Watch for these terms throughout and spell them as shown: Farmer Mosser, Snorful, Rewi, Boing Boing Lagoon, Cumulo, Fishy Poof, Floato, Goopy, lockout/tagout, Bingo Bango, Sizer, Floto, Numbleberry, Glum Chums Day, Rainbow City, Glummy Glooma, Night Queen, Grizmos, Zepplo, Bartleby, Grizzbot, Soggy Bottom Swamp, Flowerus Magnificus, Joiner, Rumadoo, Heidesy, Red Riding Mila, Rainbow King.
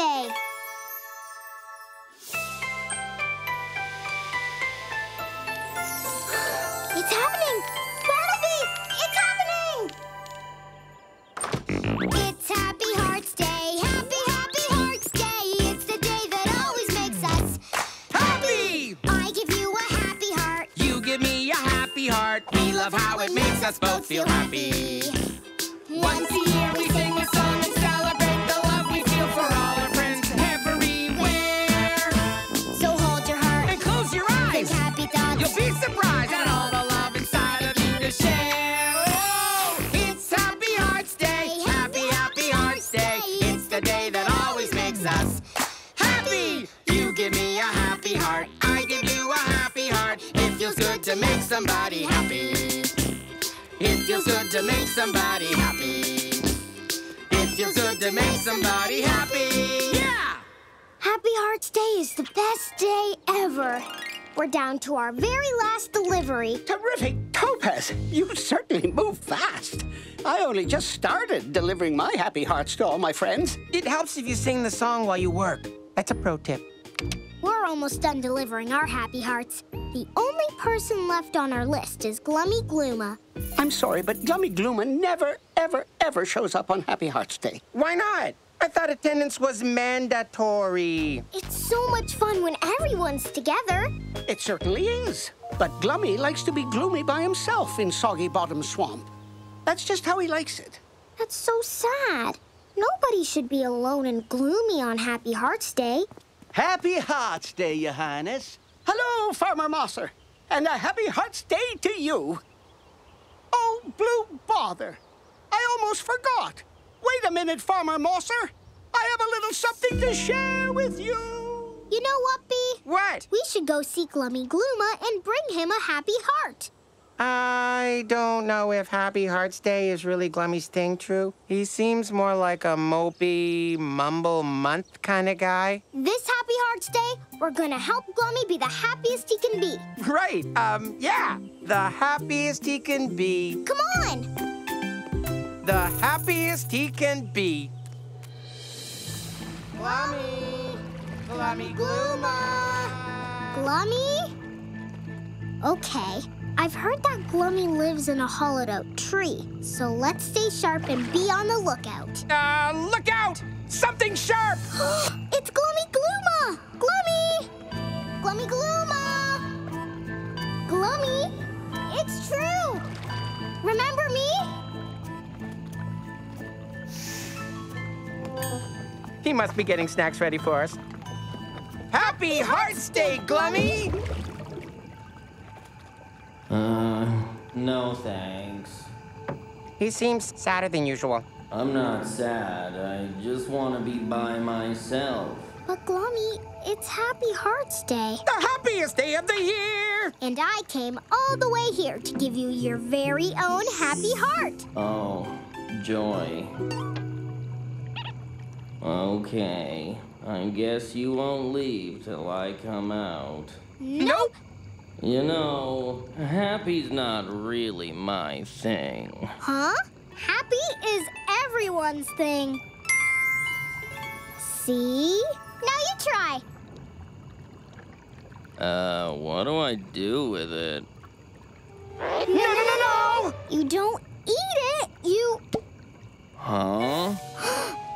Day. It's happening! Bartleby! It's happening! It's Happy Hearts Day! Happy, happy Hearts Day! It's the day that always makes us happy! I give you a happy heart. You give me a happy heart. We love how it makes us both feel happy. Once a year we sing a song and celebrate the love we feel for all our friends everywhere. So hold your heart and close your eyes. Think happy thoughts. You'll be surprised at all the love inside of you to share. Oh, it's Happy Hearts Day. Happy, happy Hearts Day. It's the day that always makes us happy. You give me a happy heart. I give you a happy heart. It feels good to make somebody happy. It feels good to make somebody happy. It feels good to make somebody happy. Yeah! Happy Hearts Day is the best day ever. We're down to our very last delivery. Terrific, Topaz. You certainly move fast. I only just started delivering my happy hearts to all my friends. It helps if you sing the song while you work. That's a pro tip. We're almost done delivering our happy hearts. The only person left on our list is Glummy Glooma. I'm sorry, but Glummy Glooma never, ever, ever shows up on Happy Hearts Day. Why not? I thought attendance was mandatory. It's so much fun when everyone's together. It certainly is. But Glummy likes to be gloomy by himself in Soggy Bottom Swamp. That's just how he likes it. That's so sad. Nobody should be alone and gloomy on Happy Hearts Day. Happy Hearts Day, Your Highness. Hello, Farmer Mosser, and a Happy Hearts Day to you. Oh, blue bother. I almost forgot. Wait a minute, Farmer Mosser. I have a little something to share with you. You know what, Bee? What? We should go see Glummy Glooma and bring him a happy heart. I don't know if Happy Hearts Day is really Glummy's thing, True. He seems more like a mopey, mumble month kind of guy. This Happy Hearts Day, we're gonna help Glummy be the happiest he can be. Right, yeah. The happiest he can be. Come on! The happiest he can be. Glummy! Glummy Glooma! Glummy? Okay. I've heard that Glummy lives in a hollowed out tree, so let's stay sharp and be on the lookout. Look out! Something sharp! It's Glummy Glooma! Glummy! Glummy Glooma! Glummy, it's True! Remember me? He must be getting snacks ready for us. Happy Hearts Day, Glummy! No thanks. He seems sadder than usual. I'm not sad. I just want to be by myself. But Glummy, it's Happy Hearts Day. The happiest day of the year! And I came all the way here to give you your very own happy heart. Oh, joy. Okay. I guess you won't leave till I come out. Nope! You know, happy's not really my thing. Huh? Happy is everyone's thing. See? Now you try. What do I do with it? No! You don't eat it, you... Huh?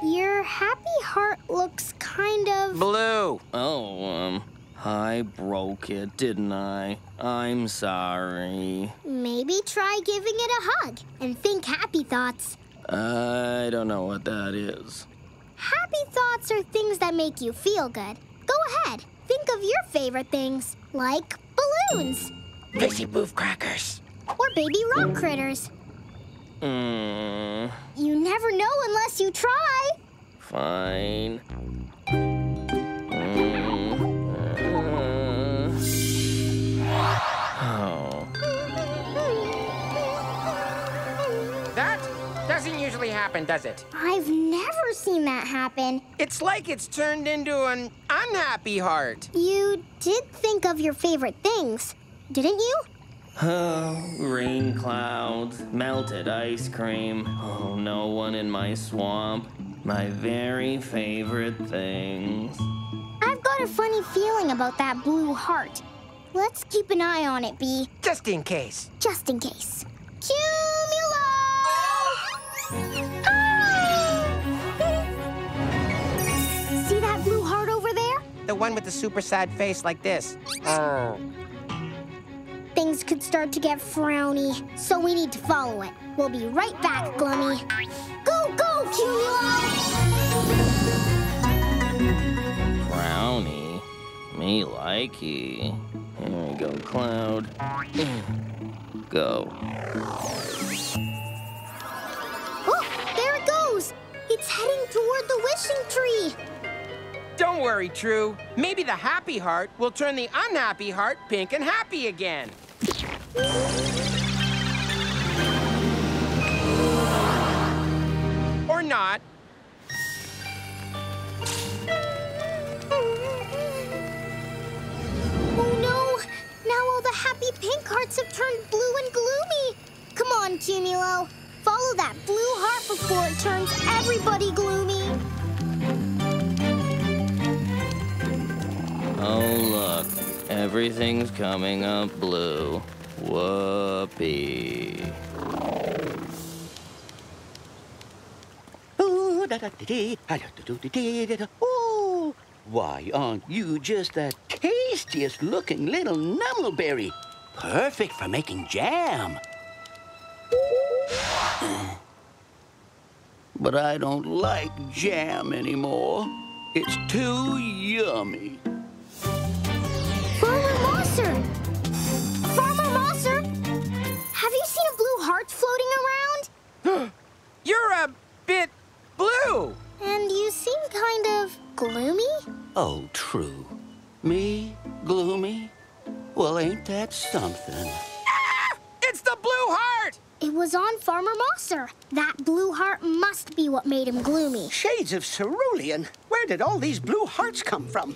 Your happy heart looks kind of... blue. Oh, I broke it, didn't I? I'm sorry. Maybe try giving it a hug and think happy thoughts. I don't know what that is. Happy thoughts are things that make you feel good. Go ahead. Think of your favorite things, like balloons. Fishy Poof crackers. Or baby rock critters. You never know unless you try. Fine. Oh. That doesn't usually happen, does it? I've never seen that happen. It's like it's turned into an unhappy heart. You did think of your favorite things, didn't you? Oh, rain clouds, melted ice cream. Oh, no one in my swamp. My very favorite things. I've got a funny feeling about that blue heart. Let's keep an eye on it, Bee. Just in case. Just in case. Cumulo! Oh! See that blue heart over there? The one with the super sad face like this. Oh. Things could start to get frowny, so we need to follow it. We'll be right back, Glummy. Go, go, Cumulo! Frowny? Me likey. Here we go, Cloud. Go. Oh, there it goes! It's heading toward the wishing tree. Don't worry, True. Maybe the happy heart will turn the unhappy heart pink and happy again. Or not. Oh no! Now all the happy pink hearts have turned blue and gloomy. Come on, Cumulo. Follow that blue heart before it turns everybody gloomy. Oh, look. Everything's coming up blue. Whoopee. Oh, why aren't you just the tastiest-looking little numbleberry? Perfect for making jam. But I don't like jam anymore. It's too yummy. Farmer Mosser! Have you seen a blue heart floating around? You're a bit blue! And you seem kind of gloomy? Oh, True. Me? Gloomy? Well, ain't that something? Ah! It's the blue heart! It was on Farmer Mosser. That blue heart must be what made him gloomy. Shades of cerulean! Where did all these blue hearts come from?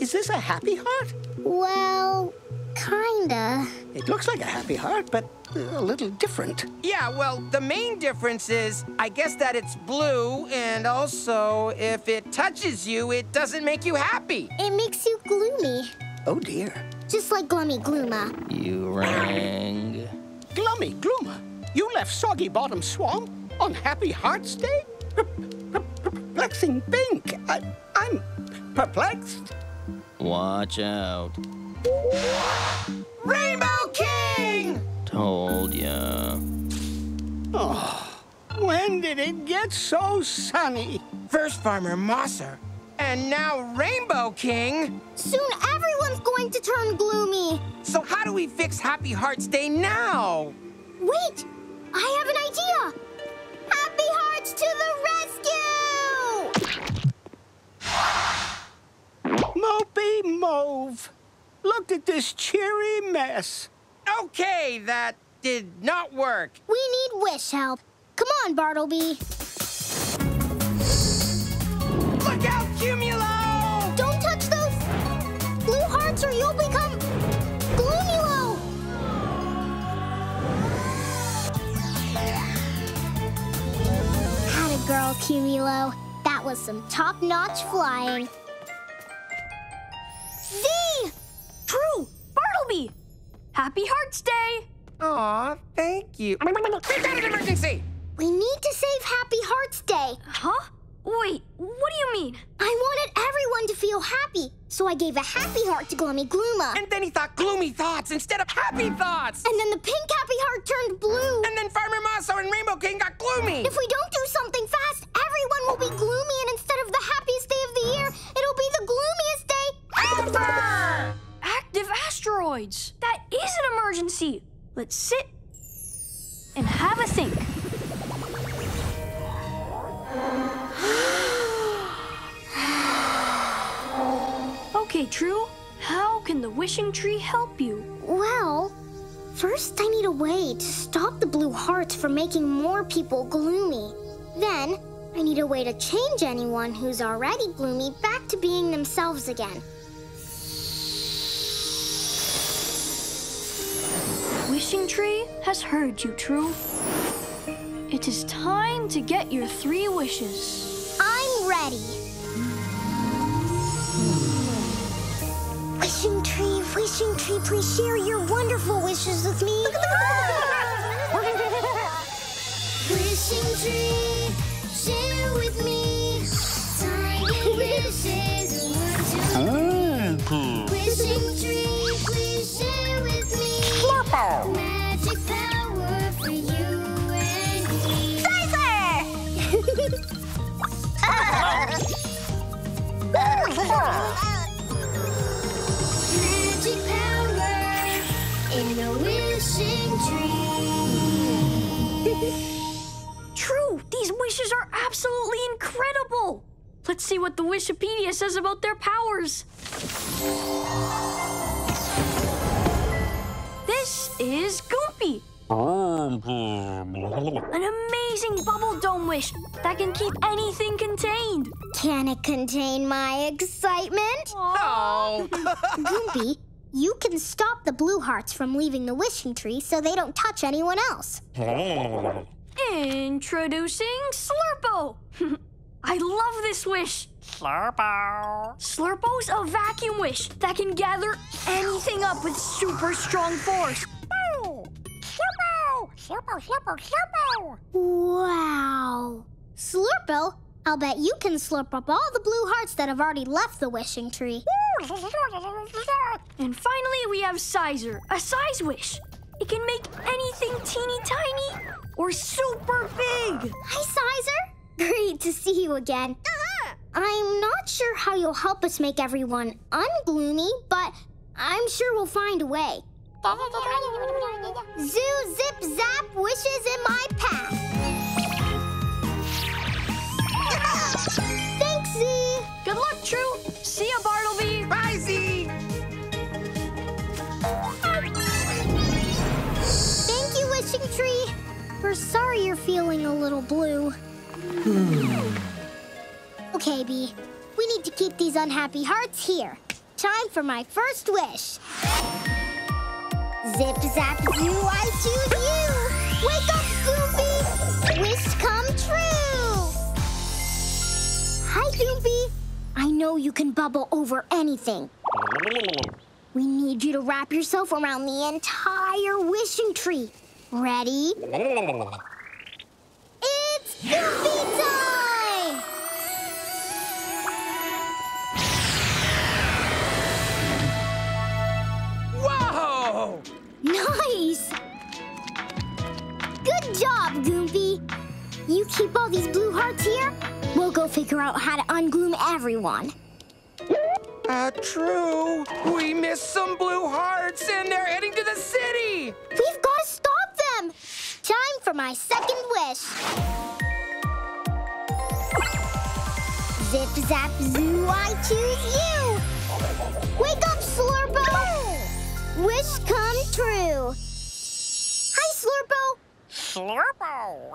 Is this a happy heart? Well, kinda. It looks like a happy heart, but a little different. Yeah, well, the main difference is, I guess, that it's blue, and also, if it touches you, it doesn't make you happy. It makes you gloomy. Oh, dear. Just like Glummy Glooma. You rang. Glummy Glooma? You left Soggy Bottom Swamp on Happy Hearts Day? Perplexing pink. I'm perplexed. Watch out. Rainbow King! Told ya. Oh, when did it get so sunny? First Farmer Mosser, and now Rainbow King. Soon everyone's going to turn gloomy. So how do we fix Happy Hearts Day now? Wait, I have an idea. Happy Hearts to the rescue! Mopey Mauve, looked at this cheery mess. Okay, that did not work. We need wish help. Come on, Bartleby. Look out, Cumulo! Don't touch those blue hearts or you'll become Gloomulo! Had a girl, Cumulo. That was some top-notch flying. Zee! True! Bartleby! Happy Hearts Day! Aw, thank you. We've got an emergency! We need to save Happy Hearts Day. Huh? Wait, what do you mean? I wanted everyone to feel happy, so I gave a happy heart to Glummy Glooma. And then he thought gloomy thoughts instead of happy thoughts! And then the pink happy heart turned blue. And then Farmer Mosser and Rainbow King got gloomy! If we don't do something fast, everyone will be gloomy, and instead of the happiest day of the year, it'll be the gloomiest day ever! Active asteroids! That is an emergency! Let's sit and have a think. Okay, True, how can the wishing tree help you? Well, first I need a way to stop the blue hearts from making more people gloomy. Then, I need a way to change anyone who's already gloomy back to being themselves again. Wishing Tree has heard you, True. It is time to get your 3 wishes. I ready. Wishing Tree, please share your wonderful wishes with me. Look at the Wishing Tree, share with me. Tiny wishes, one, two, three. Wishing Tree, please share with me. Slurpo. Magic power for you and me. Sizer! In a wishing tree. True, these wishes are absolutely incredible. Let's see what the Wishipedia says about their powers. This is Goopy. An amazing bubble dome wish that can keep anything contained. Can it contain my excitement? Oh. Goopy. You can stop the blue hearts from leaving the Wishing Tree so they don't touch anyone else. Introducing Slurpo. I love this wish. Slurpo. Slurpo's a vacuum wish that can gather anything up with super strong force. Slurpo! Slurpo! Slurpo! Slurpo! Slurpo! Wow. Slurpo? I'll bet you can slurp up all the blue hearts that have already left the Wishing Tree. And finally, we have Sizer, a size wish. It can make anything teeny tiny or super big. Hi, Sizer. Great to see you again. I'm not sure how you'll help us make everyone ungloony, but I'm sure we'll find a way. Zoo, zip, zap, wishes in my path. Thanks, Zee. Good luck, True. See ya, Bartleby. Bye, Zee. Thank you, Wishing Tree. We're sorry you're feeling a little blue. Okay, Bee. We need to keep these unhappy hearts here. Time for my first wish. Zip, zap, zoo, I choose you. Wake up, Goopy. Wish come true. Hi, Goopy. I know you can bubble over anything. We need you to wrap yourself around the entire Wishing Tree. Ready? It's Goopy time! Whoa! Nice! Good job, Goopy. You keep all these blue hearts here? We'll go figure out how to ungloom everyone. True. We missed some blue hearts and they're heading to the city. We've got to stop them. Time for my second wish. Zip, zap, zoo, I choose you. Wake up, Slurpo. Wish come true. Hi, Slurpo. Slurpo.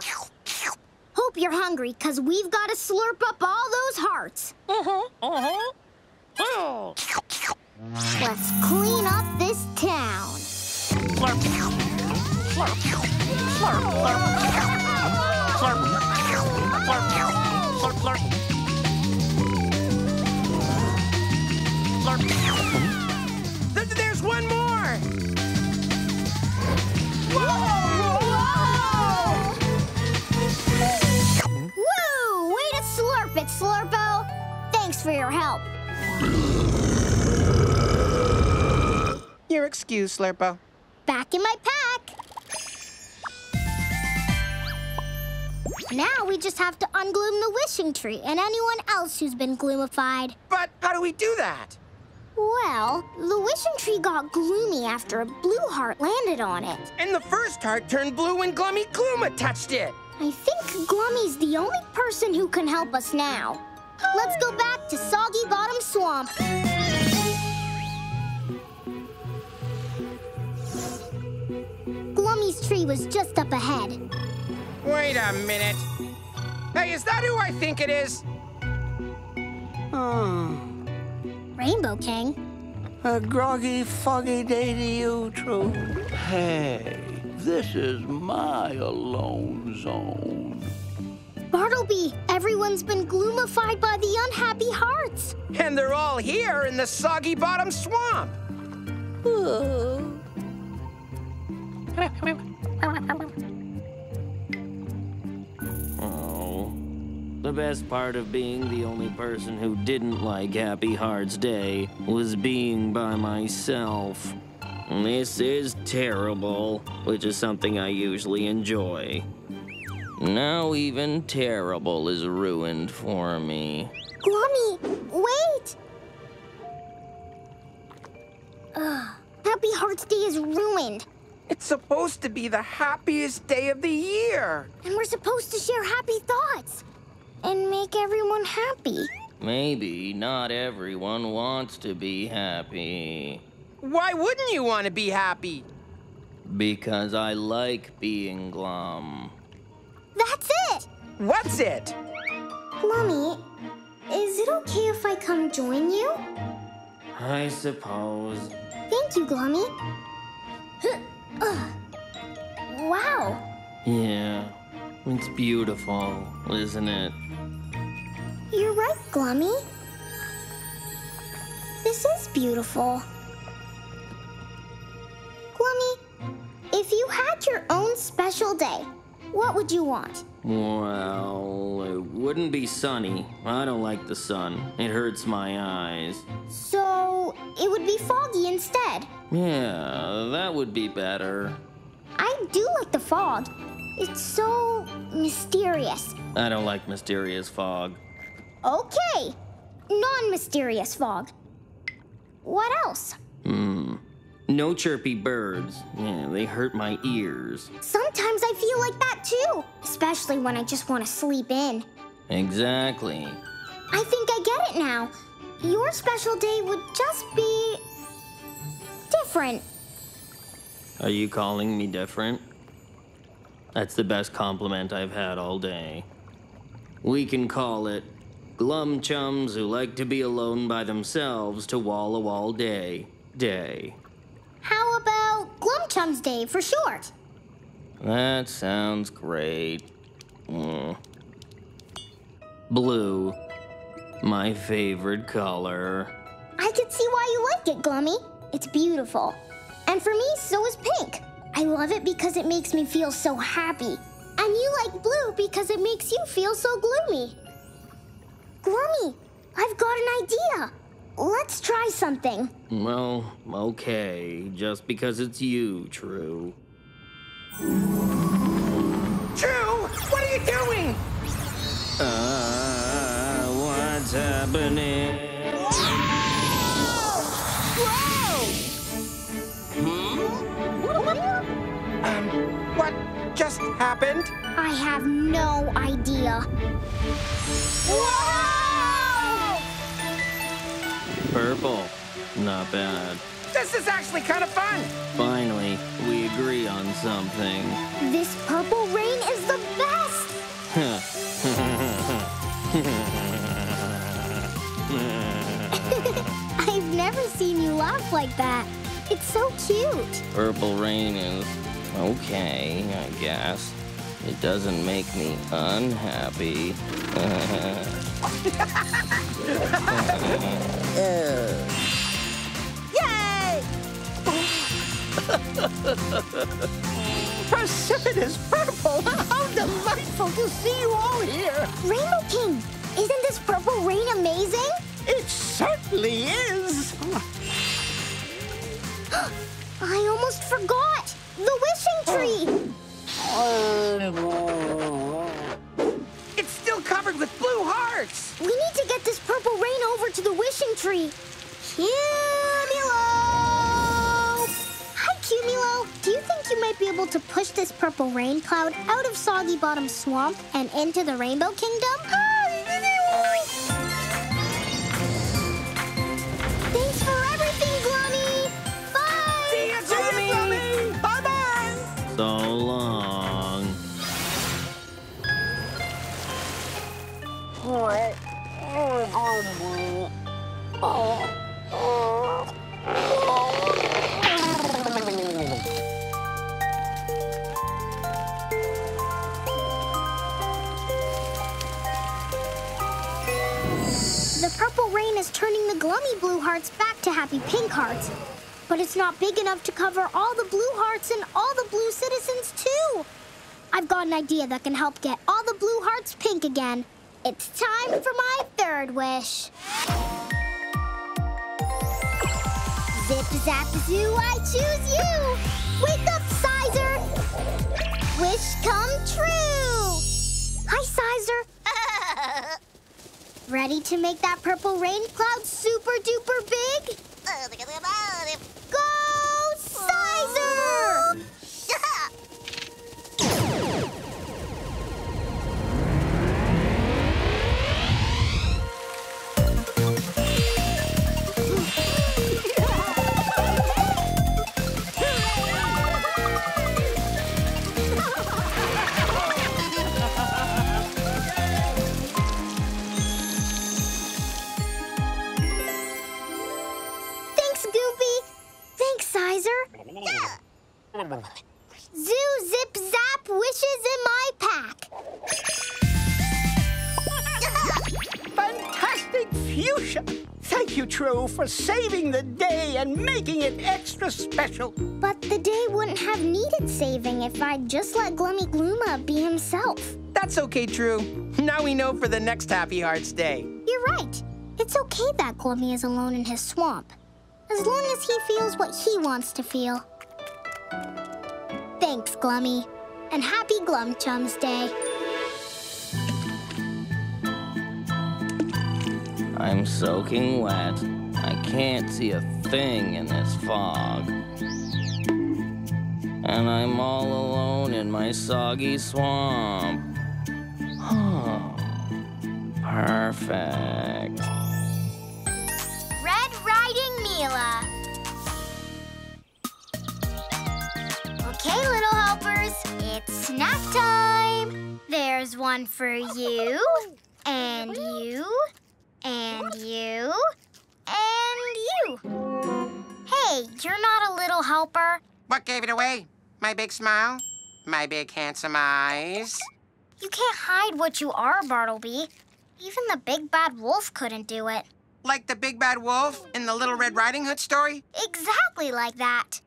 Hope you're hungry, because we've got to slurp up all those hearts. Let's clean up this town. Slurp, slurp, slurp, slurp, slurp, slurp, slurp, slurp. There's one more! Whoa! Woo! Way to slurp it, Slurpo! Thanks for your help. You're excused, Slurpo. Back in my pack. Now we just have to ungloom the Wishing Tree and anyone else who's been gloomified. But how do we do that? Well, the Wishing Tree got gloomy after a blue heart landed on it. And the first heart turned blue when Glummy Glooma touched it. I think Glummy's the only person who can help us now. Let's go back to Soggy Bottom Swamp. Glummy's tree was just up ahead. Wait a minute. Hey, is that who I think it is? Oh. Rainbow King. A groggy, foggy day to you, True. Hey. This is my alone zone. Bartleby, everyone's been gloomified by the unhappy hearts. And they're all here in the Soggy Bottom Swamp. Ooh. Oh, the best part of being the only person who didn't like Happy Hearts Day was being by myself. This is terrible, which is something I usually enjoy. Now even terrible is ruined for me. Glummy, wait! Happy Hearts Day is ruined. It's supposed to be the happiest day of the year. And we're supposed to share happy thoughts and make everyone happy. Maybe not everyone wants to be happy. Why wouldn't you want to be happy? Because I like being glum. That's it! What's it? Glummy, is it okay if I come join you? I suppose. Thank you, Glummy. Wow. Yeah, it's beautiful, isn't it? You're right, Glummy. This is beautiful. Glummy, if you had your own special day, what would you want? Well, it wouldn't be sunny. I don't like the sun. It hurts my eyes. So, it would be foggy instead. Yeah, that would be better. I do like the fog. It's so mysterious. I don't like mysterious fog. Okay, non-mysterious fog. What else? No chirpy birds. Yeah, they hurt my ears. Sometimes I feel like that too, especially when I just want to sleep in. Exactly. I think I get it now. Your special day would just be different. Are you calling me different? That's the best compliment I've had all day. We can call it glum chums who like to be alone by themselves to wall-a-wall day. How about Glum Chums Day for short? That sounds great. Blue, my favorite color. I can see why you like it, Glummy. It's beautiful. And for me, so is pink. I love it because it makes me feel so happy. And you like blue because it makes you feel so gloomy. Glummy, I've got an idea. Let's try something. Well, okay, just because it's you, True. True, what are you doing? What's happening? Whoa! Whoa! What just happened? I have no idea. Whoa! Purple. Not bad. This is actually kind of fun. Finally, we agree on something. This purple rain is the best. I've never seen you laugh like that. It's so cute. Purple rain is okay, I guess. It doesn't make me unhappy. Yay! Our summit is purple! How delightful to see you all here! Rainbow King, isn't this purple rain amazing? It certainly is! I almost forgot! The Wishing Tree! It's still covered with blue hearts. We need to get this purple rain over to the Wishing Tree. Cumulo! Hi, Cumulo. Do you think you might be able to push this purple rain cloud out of Soggy Bottom Swamp and into the Rainbow Kingdom? Thanks for everything, Glummy. Bye. See you, Glummy. Bye-bye. So long. The purple rain is turning the glummy blue hearts back to happy pink hearts. But it's not big enough to cover all the blue hearts and all the blue citizens, too. I've got an idea that can help get all the blue hearts pink again. It's time for my third wish. Zip, zap, zoo, I choose you! Wake up, Sizer! Wish come true! Hi, Sizer. Ready to make that purple rain cloud super duper big? Go, Sizer! Zoo, zip, zap, wishes in my pack. Fantastic fuchsia! Thank you, True, for saving the day and making it extra special. But the day wouldn't have needed saving if I'd just let Glummy Glooma be himself. That's okay, True. Now we know for the next Happy Hearts Day. You're right. It's okay that Glummy is alone in his swamp, as long as he feels what he wants to feel. Thanks, Glummy, and happy Glum Chums Day. I'm soaking wet. I can't see a thing in this fog. And I'm all alone in my soggy swamp. Oh, perfect. Red Riding Mila. Okay, little helpers, it's snack time. There's one for you, and you, and you, and you. Hey, you're not a little helper. What gave it away? My big smile? My big handsome eyes? You can't hide what you are, Bartleby. Even the big bad wolf couldn't do it. Like the big bad wolf in the Little Red Riding Hood story? Exactly like that.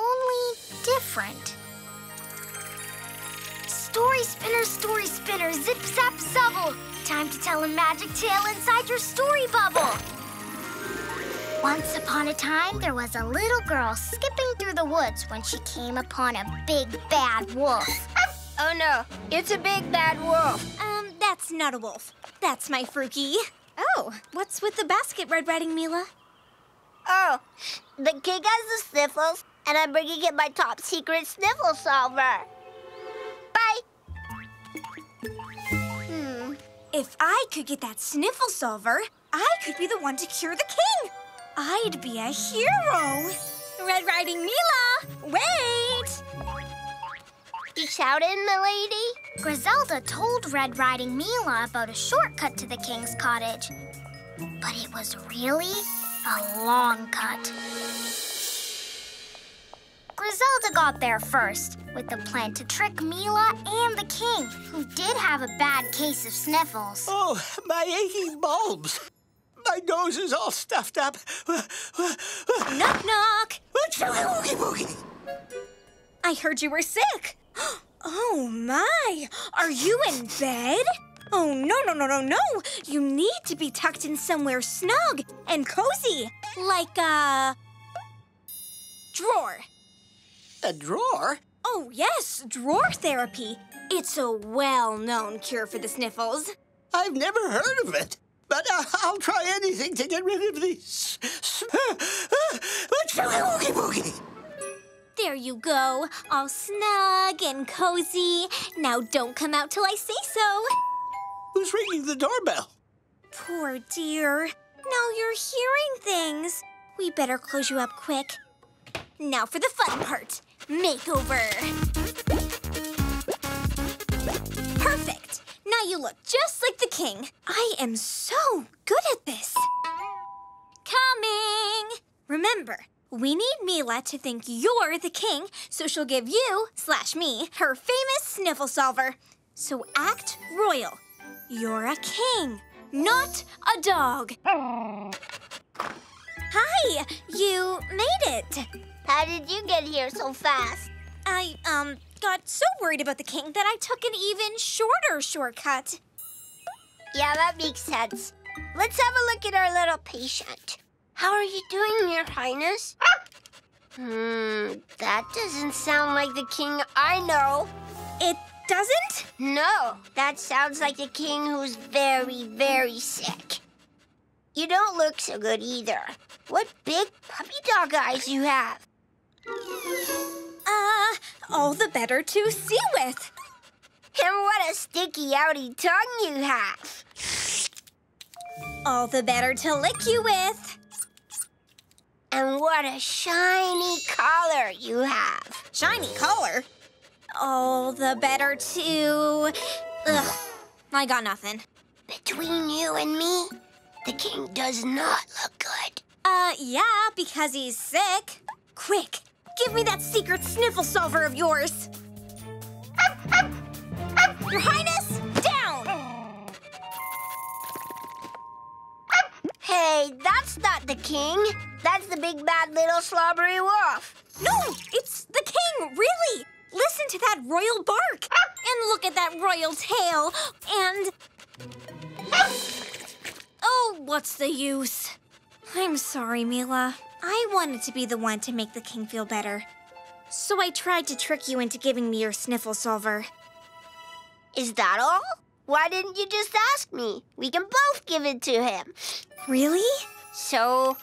Only different. Story spinner, zip, zap, zubble. Time to tell a magic tale inside your story bubble. Once upon a time, there was a little girl skipping through the woods when she came upon a big bad wolf. Oh no, it's a big bad wolf. That's not a wolf. That's my Frookie. Oh, what's with the basket, Red Riding Mila? Oh, the king has the sniffles. And I'm bringing in my top secret Sniffle Solver. Bye. If I could get that Sniffle Solver, I could be the one to cure the king. I'd be a hero. Red Riding Mila, wait! You shouted, milady? Grizelda told Red Riding Mila about a shortcut to the king's cottage. But it was really a long cut. Grizelda got there first, with the plan to trick Mila and the king, who did have a bad case of sniffles. Oh, my aching bulbs. My nose is all stuffed up. Knock, knock. I heard you were sick. Oh, my. Are you in bed? Oh, no. You need to be tucked in somewhere snug and cozy, like a drawer. A drawer? Oh, yes, drawer therapy. It's a well-known cure for the sniffles. I've never heard of it, but I'll try anything to get rid of these. There you go, all snug and cozy. Now don't come out till I say so. Who's ringing the doorbell? Poor dear. Now you're hearing things. We better close you up quick. Now for the fun part. Makeover. Perfect. Now you look just like the king. I am so good at this. Coming. Remember, we need Mila to think you're the king, so she'll give you/me her famous Sniffle Solver. So act royal. You're a king. not a dog. Hi, you made it. How did you get here so fast? I, got so worried about the king that I took an even shorter shortcut. Yeah, that makes sense. Let's have a look at our little patient. How are you doing, Your Highness? That doesn't sound like the king I know. It doesn't? No, that sounds like a king who's very, very sick. You don't look so good either. What big puppy dog eyes you have. All the better to see with. And what a sticky, outy tongue you have. All the better to lick you with. And what a shiny collar you have. Shiny collar? All the better to... Ugh, I got nothing. Between you and me, the king does not look good. Yeah, because he's sick. Quick, give me that secret sniffle solver of yours. Your Highness, down! Hey, that's not the king. That's the big, bad, little slobbery wolf. No, it's the king, really. Listen to that royal bark. And look at that royal tail. And... Oh, what's the use? I'm sorry, Mila. I wanted to be the one to make the king feel better. So I tried to trick you into giving me your sniffle solver. Is that all? Why didn't you just ask me? We can both give it to him. Really? So,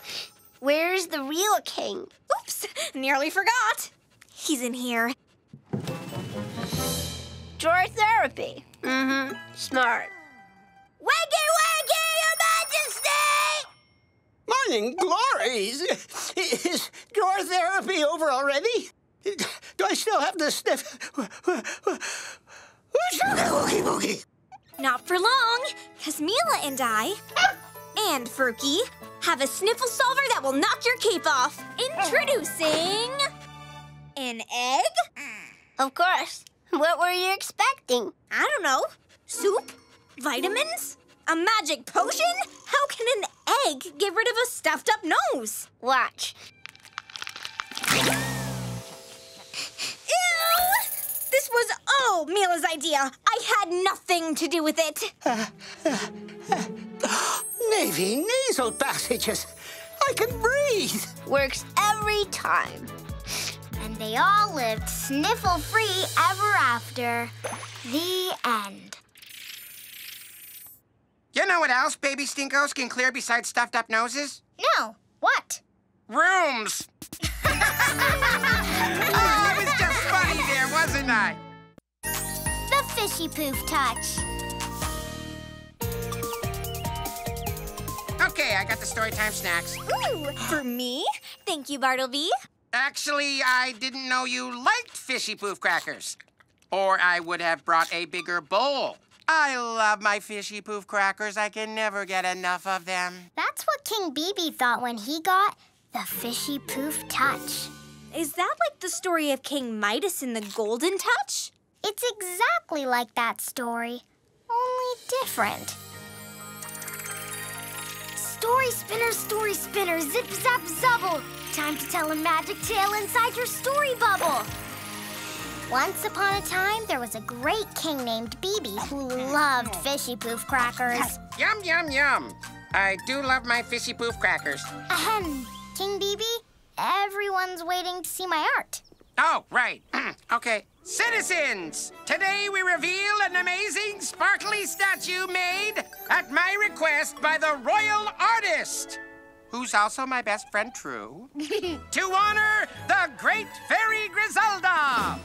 where's the real king? Oops, nearly forgot. He's in here. Drawer therapy. Mm-hmm, smart. Wiggy, wiggy, Your Majesty! Morning glories! Is drawer therapy over already? Do I still have to sniff? Not for long, because Mila and I, and Frookie, have a sniffle solver that will knock your cape off. Introducing... an egg? Of course. What were you expecting? I don't know. Soup? Vitamins? A magic potion? How can an egg get rid of a stuffed-up nose? Watch. This was all Mila's idea. I had nothing to do with it. Navy nasal passages. I can breathe. Works every time. And they all lived sniffle-free ever after. The end. You know what else baby stinkos can clear besides stuffed-up noses? No. What? Rooms. Tonight. The Fishy Poof Touch. Okay, I got the storytime snacks. Ooh, for me? Thank you, Bartleby. Actually, I didn't know you liked Fishy Poof crackers. Or I would have brought a bigger bowl. I love my Fishy Poof crackers. I can never get enough of them. That's what King Bibi thought when he got the Fishy Poof Touch. Is that like the story of King Midas in the Golden Touch? It's exactly like that story, only different. Story spinner, zip, zap, zubble. Time to tell a magic tale inside your story bubble. Once upon a time, there was a great king named Bibi who loved Fishy Poof crackers. Yum, yum, yum. I do love my Fishy Poof crackers. Ahem, King Bibi? Everyone's waiting to see my art. Oh, right. Okay. Citizens, today we reveal an amazing sparkly statue made at my request by the royal artist, who's also my best friend, True, to honor the great fairy Grizelda.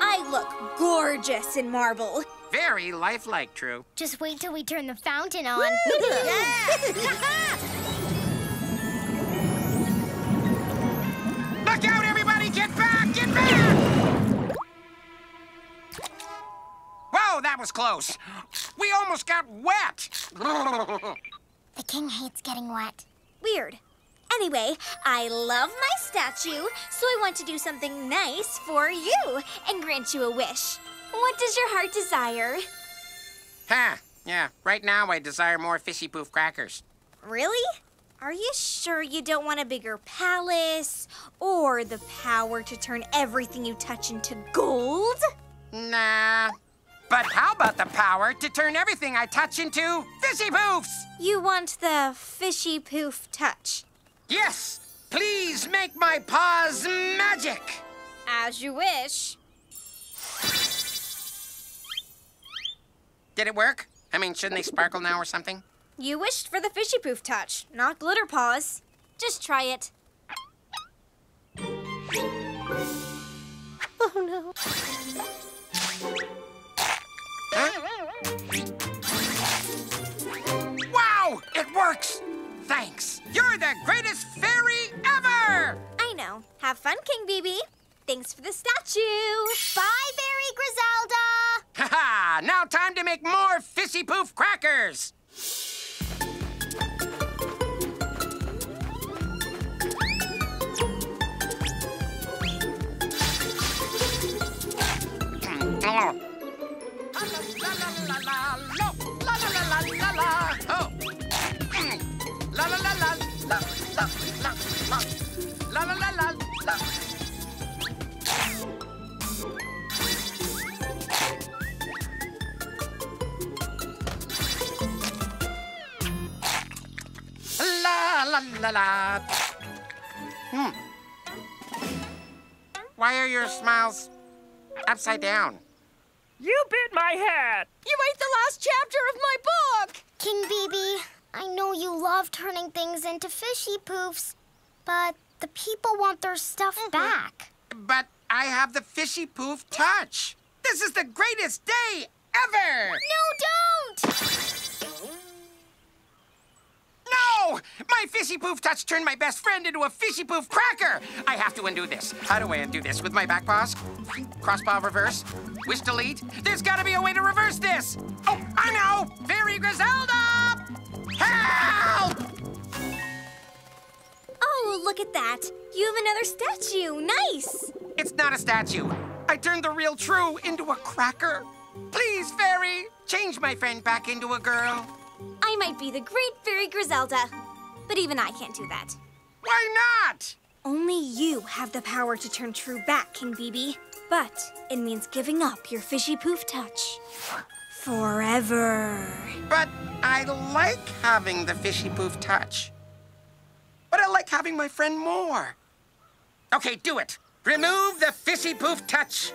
I look gorgeous in marble. Very lifelike, True. Just wait till we turn the fountain on. Look out, everybody! Get back! Get back! Whoa, that was close. We almost got wet. The king hates getting wet. Weird. Anyway, I love my statue, so I want to do something nice for you and grant you a wish. What does your heart desire? Huh. Yeah, right now I desire more Fishy Poof crackers. Really? Are you sure you don't want a bigger palace or the power to turn everything you touch into gold? Nah. But how about the power to turn everything I touch into Fishy Poofs? You want the Fishy Poof touch? Yes! Please make my paws magic! As you wish. Did it work? I mean, shouldn't they sparkle now or something? You wished for the Fishy Poof touch, not glitter paws. Just try it. Oh, no. Huh? Wow! It works! Thanks. You're the greatest fairy ever! I know. Have fun, King Bibi. Thanks for the statue. Bye, Fairy Grizelda! Ha-ha! Now time to make more Fishy Poof crackers! Why are your smiles upside down? You bit my hat! You ate the last chapter of my book! King Bibi, I know you love turning things into Fishy Poofs, but the people want their stuff back. But I have the Fishy Poof touch! This is the greatest day ever! No, don't! No! My Fishy Poof touch turned my best friend into a Fishy Poof cracker! I have to undo this. How do I undo this? With my back paws? Cross paw reverse? Wish delete? There's gotta be a way to reverse this! Oh, I know! Fairy Grizelda! Help! Oh, look at that. You have another statue. Nice! It's not a statue. I turned the real True into a cracker. Please, Fairy, change my friend back into a girl. I might be the great Fairy Grizelda, but even I can't do that. Why not? Only you have the power to turn True back, King Bibi. But it means giving up your Fishy Poof touch. Forever. But I like having the Fishy Poof touch. But I like having my friend more. Okay, do it. Remove the Fishy Poof touch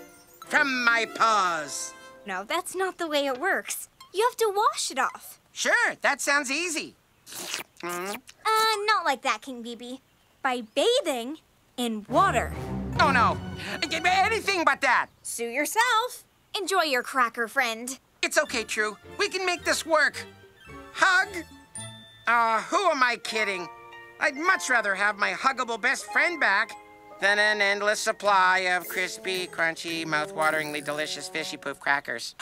from my paws. No, that's not the way it works. You have to wash it off. Sure, that sounds easy. Not like that, King Bibi. By bathing in water. Oh, no. Anything but that. Sue yourself. Enjoy your cracker, friend. It's okay, True. We can make this work. Hug? Who am I kidding? I'd much rather have my huggable best friend back than an endless supply of crispy, crunchy, mouth-wateringly delicious Fishy Poof crackers.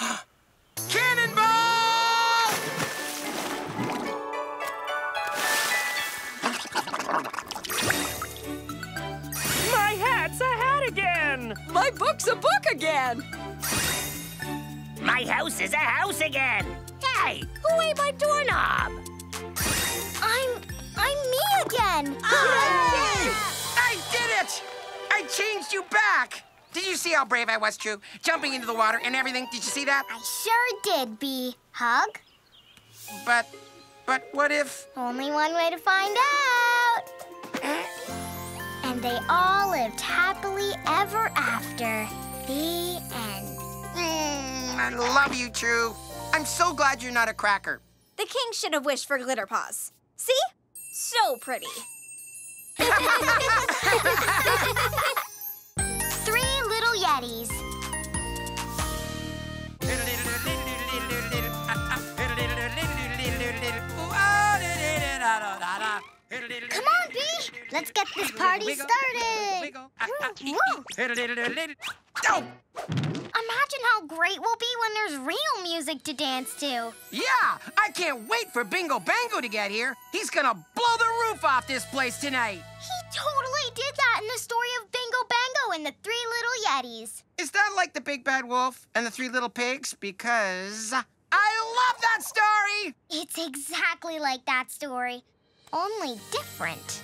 Cannonball! My hat's a hat again! My book's a book again! My house is a house again! Hey, who ate my doorknob? I'm me again! Yay! I did it! I changed you back! Did you see how brave I was, True? Jumping into the water and everything, did you see that? I sure did, Bee. Hug? But what if... Only one way to find out! And they all lived happily ever after. The end. I love you, True. I'm so glad you're not a cracker. The king should have wished for glitter paws. See? So pretty. 3 little Yetis. Come on, Bee! Let's get this party started! Whoa. Oh! I'm Imagine how great we'll be when there's real music to dance to. Yeah, I can't wait for Bingo Bango to get here. He's gonna blow the roof off this place tonight. He totally did that in the story of Bingo Bango and the Three Little Yetis. Is that like the Big Bad Wolf and the Three Little Pigs? Because I love that story! It's exactly like that story, only different.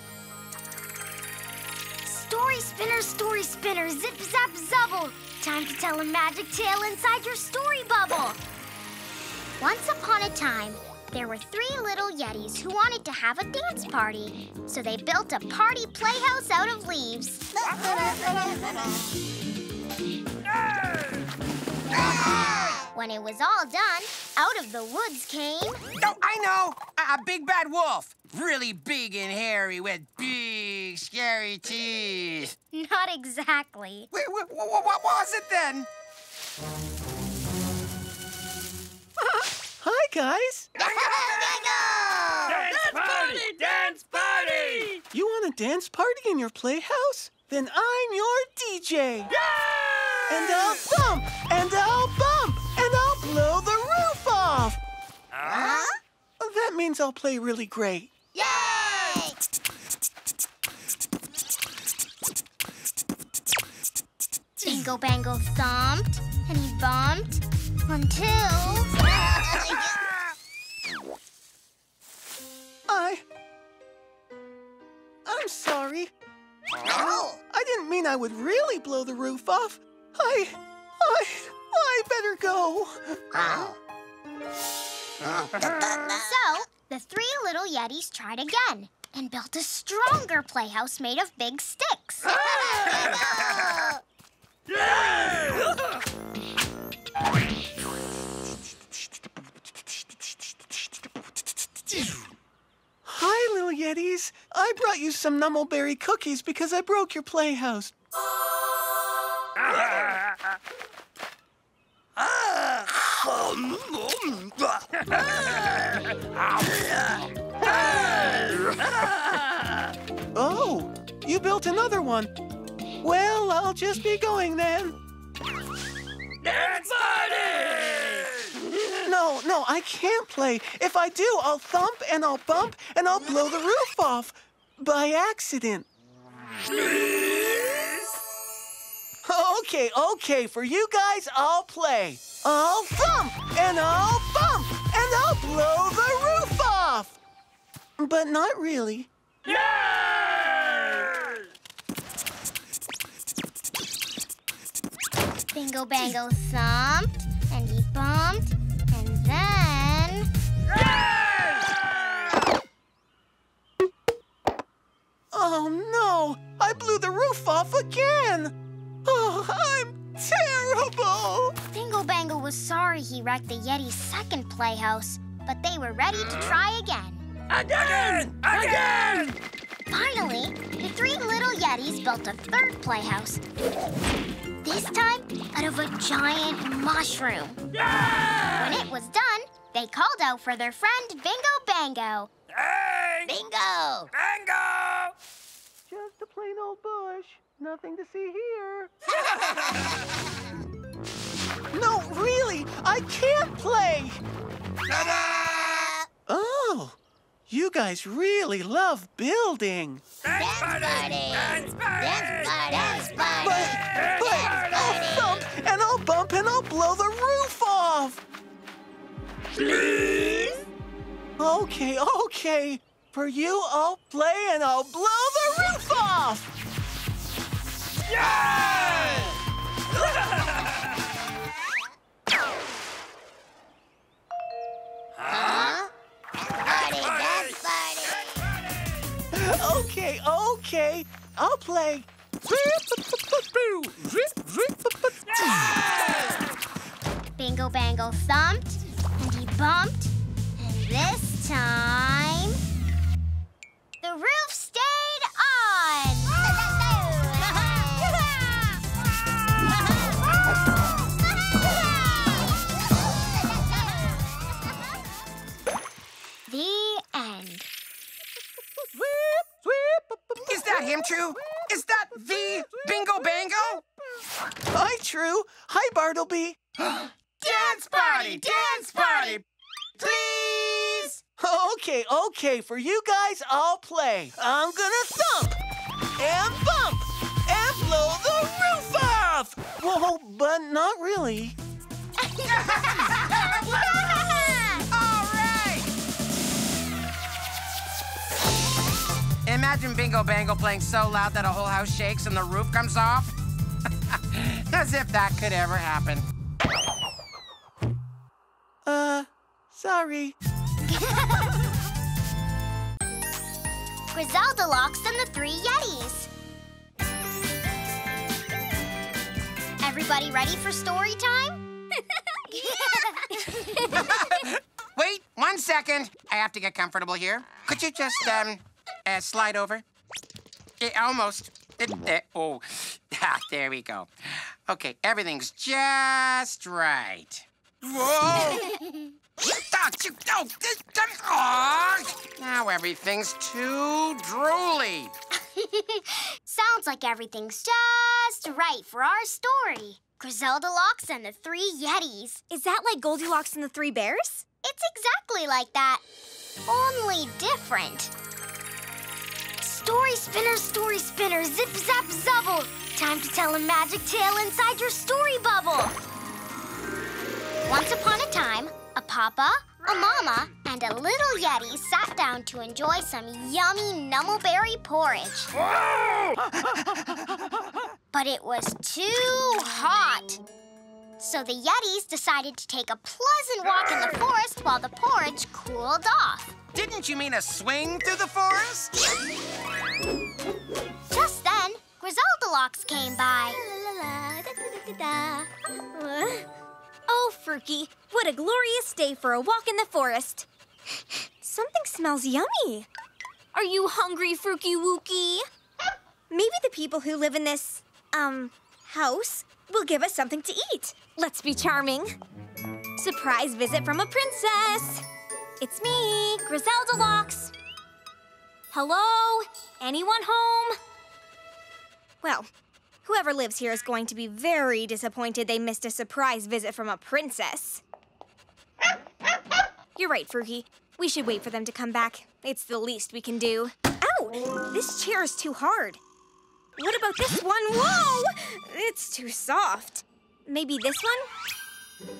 Story spinner, zip, zap, zubble. Time to tell a magic tale inside your story bubble. Once upon a time, there were three little yetis who wanted to have a dance party. So they built a party playhouse out of leaves. When it was all done, out of the woods came... Oh, I know! A big bad wolf. Really big and hairy with big, scary teeth. Not exactly. Wait, what was it then? Hi, guys. Dance party! Dance party! You want a dance party in your playhouse? Then I'm your DJ. Yay! And I'll bump, and I'll bump, and I'll blow the roof off. Huh? Well, that means I'll play really great. Yay! Bingo Bango thumped, and he bumped, until... I'm sorry. Oh. I didn't mean I would really blow the roof off. I better go. Oh. So, the three little yetis tried again and built a stronger playhouse made of big sticks. Hi, little yetis. I brought you some Numbleberry cookies because I broke your playhouse. Oh, you built another one. Well, I'll just be going then. Dance party! No, I can't play. If I do, I'll thump and I'll bump and I'll blow the roof off. By accident. Okay, for you guys, I'll play. I'll thump and I'll bump and I'll blow the roof off. But not really. Yeah! Bingo Bango thumped and he bumped and then... Yeah! Oh, no! I blew the roof off again! Oh, I'm terrible! Bingo Bango was sorry he wrecked the Yeti's second playhouse, but they were ready to try again. Again! Finally, the three little Yetis built a third playhouse. This time, out of a giant mushroom. Yeah! When it was done, they called out for their friend Bingo Bango. Hey! Bingo! Bango! Just a plain old bush. Nothing to see here. No, really, I can't play. Ta-da! Oh, you guys really love building. Dance party! Dance party! Dance party! Dance party! But I'll thump and I'll bump and I'll blow the roof off. Please? Okay. For you, I'll play and I'll blow the roof off. Yeah! Huh? Party, dance party! Okay, I'll play. Bingo Bango thumped, and he bumped, and this time... the roof stayed on! The end. Is that him, True? Is that the Bingo Bango? Hi, True. Hi, Bartleby. Dance party! Dance party! Please! Okay, okay. For you guys, I'll play. I'm gonna thump and bump and blow the roof off! Whoa, but not really. All right! Imagine Bingo Bango playing so loud that a whole house shakes and the roof comes off. As if that could ever happen. Sorry. Grizelda Locks and the Three Yetis. Everybody ready for story time? Wait, 1 second. I have to get comfortable here. Could you just, slide over? Almost. Oh, there we go. Okay, everything's just right. Whoa! Now everything's too drooly. Sounds like everything's just right for our story. Grizelda Locks and the Three Yetis. Is that like Goldilocks and the Three Bears? It's exactly like that, only different. Story spinner, zip, zap, zubble. Time to tell a magic tale inside your story bubble. Once upon a time, a papa, a mama, and a little yeti sat down to enjoy some yummy Numbleberry porridge. But it was too hot. So the yetis decided to take a pleasant walk in the forest while the porridge cooled off. Didn't you mean a swing through the forest? Just then, Grizelda Locks came by. Oh, Frookie, what a glorious day for a walk in the forest. Something smells yummy. Are you hungry, Frookie Wookie? Maybe the people who live in this, house will give us something to eat. Let's be charming. Surprise visit from a princess. It's me, Grizelda Locks. Hello? Anyone home? Well, whoever lives here is going to be very disappointed they missed a surprise visit from a princess. You're right, Frookie. We should wait for them to come back. It's the least we can do. Ow! This chair is too hard. What about this one? Whoa! It's too soft. Maybe this one?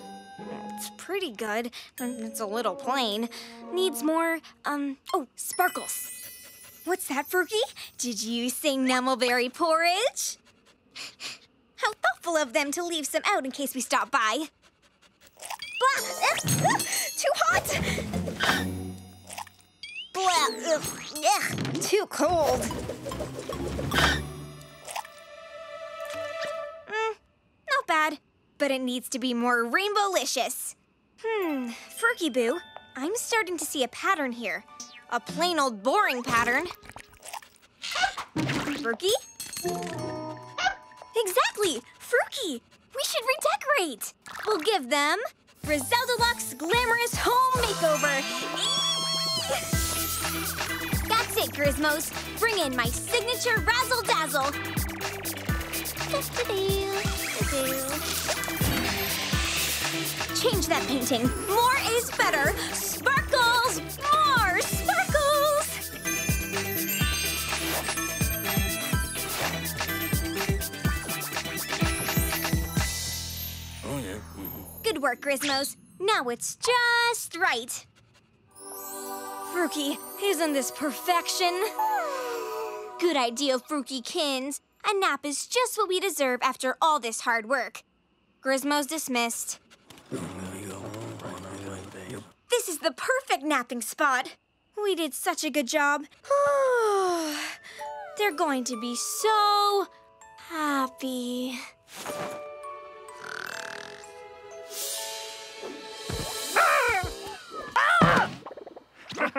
It's pretty good. It's a little plain. Needs more, sparkles. What's that, Frookie? Did you say Numbleberry porridge? How thoughtful of them to leave some out in case we stop by. Blah! Too hot! Blah! Too cold. Not bad, but it needs to be more rainbow-licious. Frookie Boo, I'm starting to see a pattern here. A plain old boring pattern. Frookie? Exactly! Frookie! We should redecorate! We'll give them Grizelda Locks' glamorous home makeover! Eee! That's it, Grizmos! Bring in my signature razzle dazzle! Change that painting. More is better! Sparkles! More sparkles! Good work, Grizmos. Now it's just right. Frookie, isn't this perfection? Good idea, Frookie-kins. A nap is just what we deserve after all this hard work. Grizmos dismissed. This is the perfect napping spot. We did such a good job. They're going to be so happy.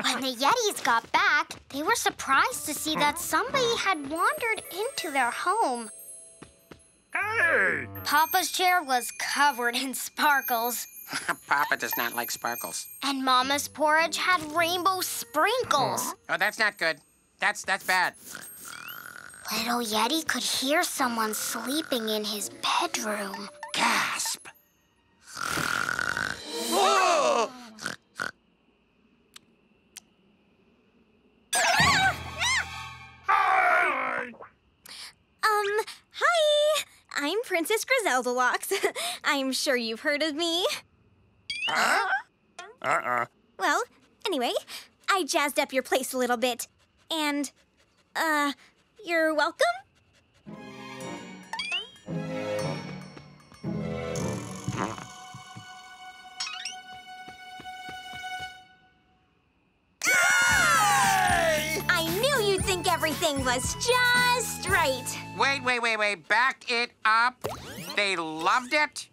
When the yetis got back, they were surprised to see that somebody had wandered into their home. Hey! Papa's chair was covered in sparkles. Papa does not like sparkles. And Mama's porridge had rainbow sprinkles. Oh, that's not good. That's bad. Little Yeti could hear someone sleeping in his bedroom. Gasp! Whoa! Hi! I'm Princess Grizelda Locks. I'm sure you've heard of me. Huh? Well, anyway, I jazzed up your place a little bit. And, you're welcome? Yay! I knew you'd think everything was just right. Wait. Back it up. They loved it?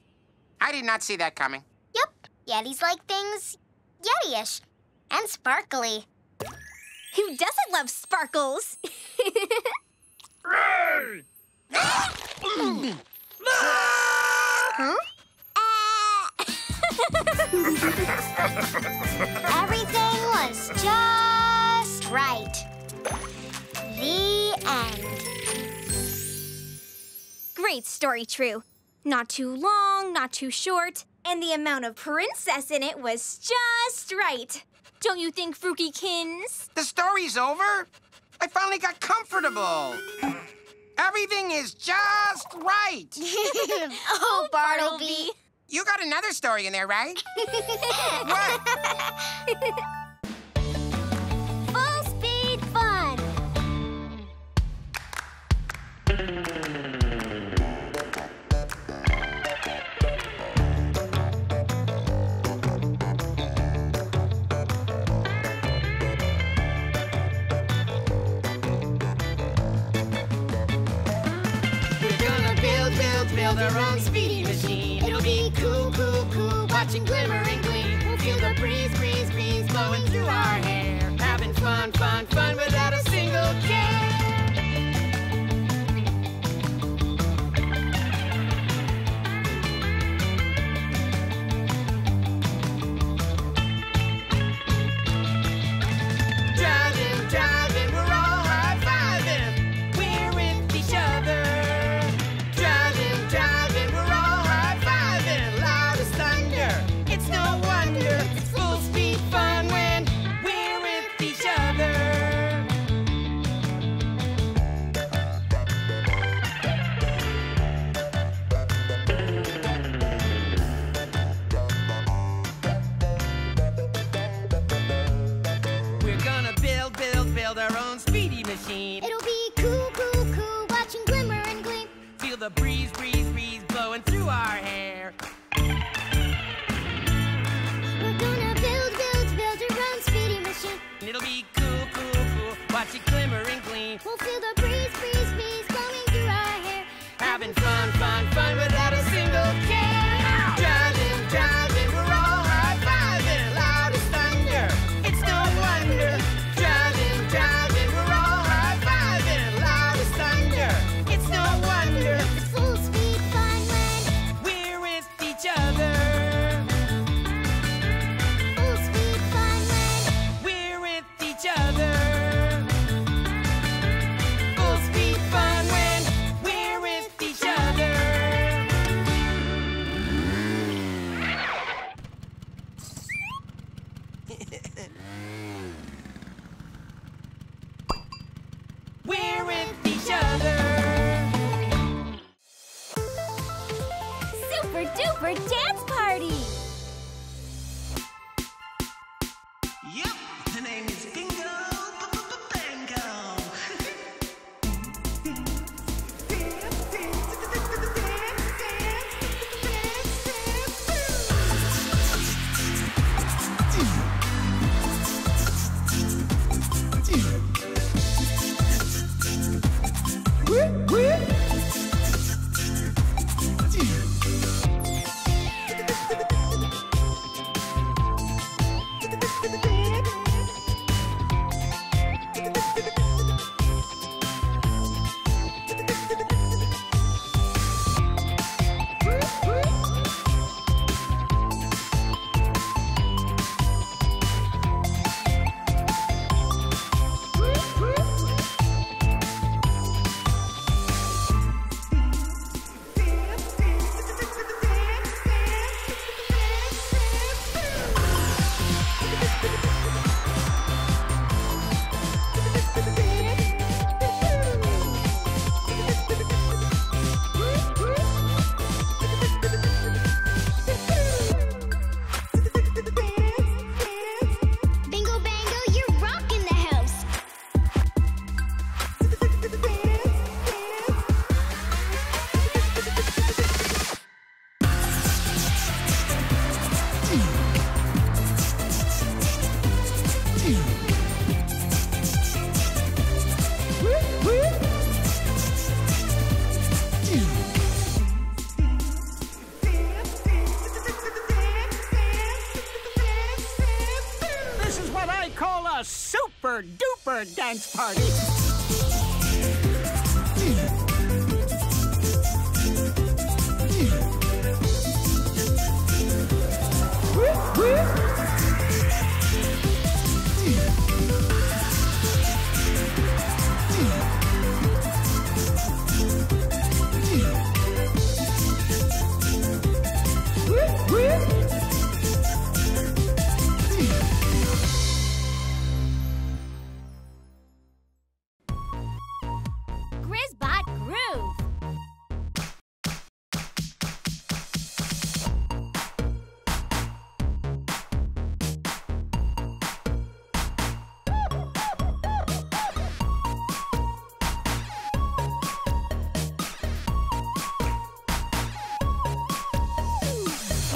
I did not see that coming. Yep. Yetis like things Yeti-ish and sparkly. Who doesn't love sparkles? Huh? Everything was just right. The end. Great story, True. Not too long, not too short, and the amount of princess in it was just right. Don't you think, Frookiekins? The story's over. I finally got comfortable. Everything is just right. Oh, Bartleby. You got another story in there, right? Full speed fun. Build our own speedy machine. It'll be cool, watching glimmer and gleam. We'll feel the breeze blowing through our hair. Having fun without a single care. Driving, we're all high-fiving. We're with each other. It'll be cool, watching glimmer and gleam. Feel the breeze blowing through our hair. We're gonna build our own speedy machine. It'll be cool, watching glimmer and gleam. We'll feel the breeze blowing through our hair. Having fun without a single care. Driving, we're all high-fiving. Loud as thunder, it's no wonder. Driving, we're all high-fiving. Loud as thunder, it's no wonder. It's full speed fun when we're a super duper dance party. Grizzbot Groove.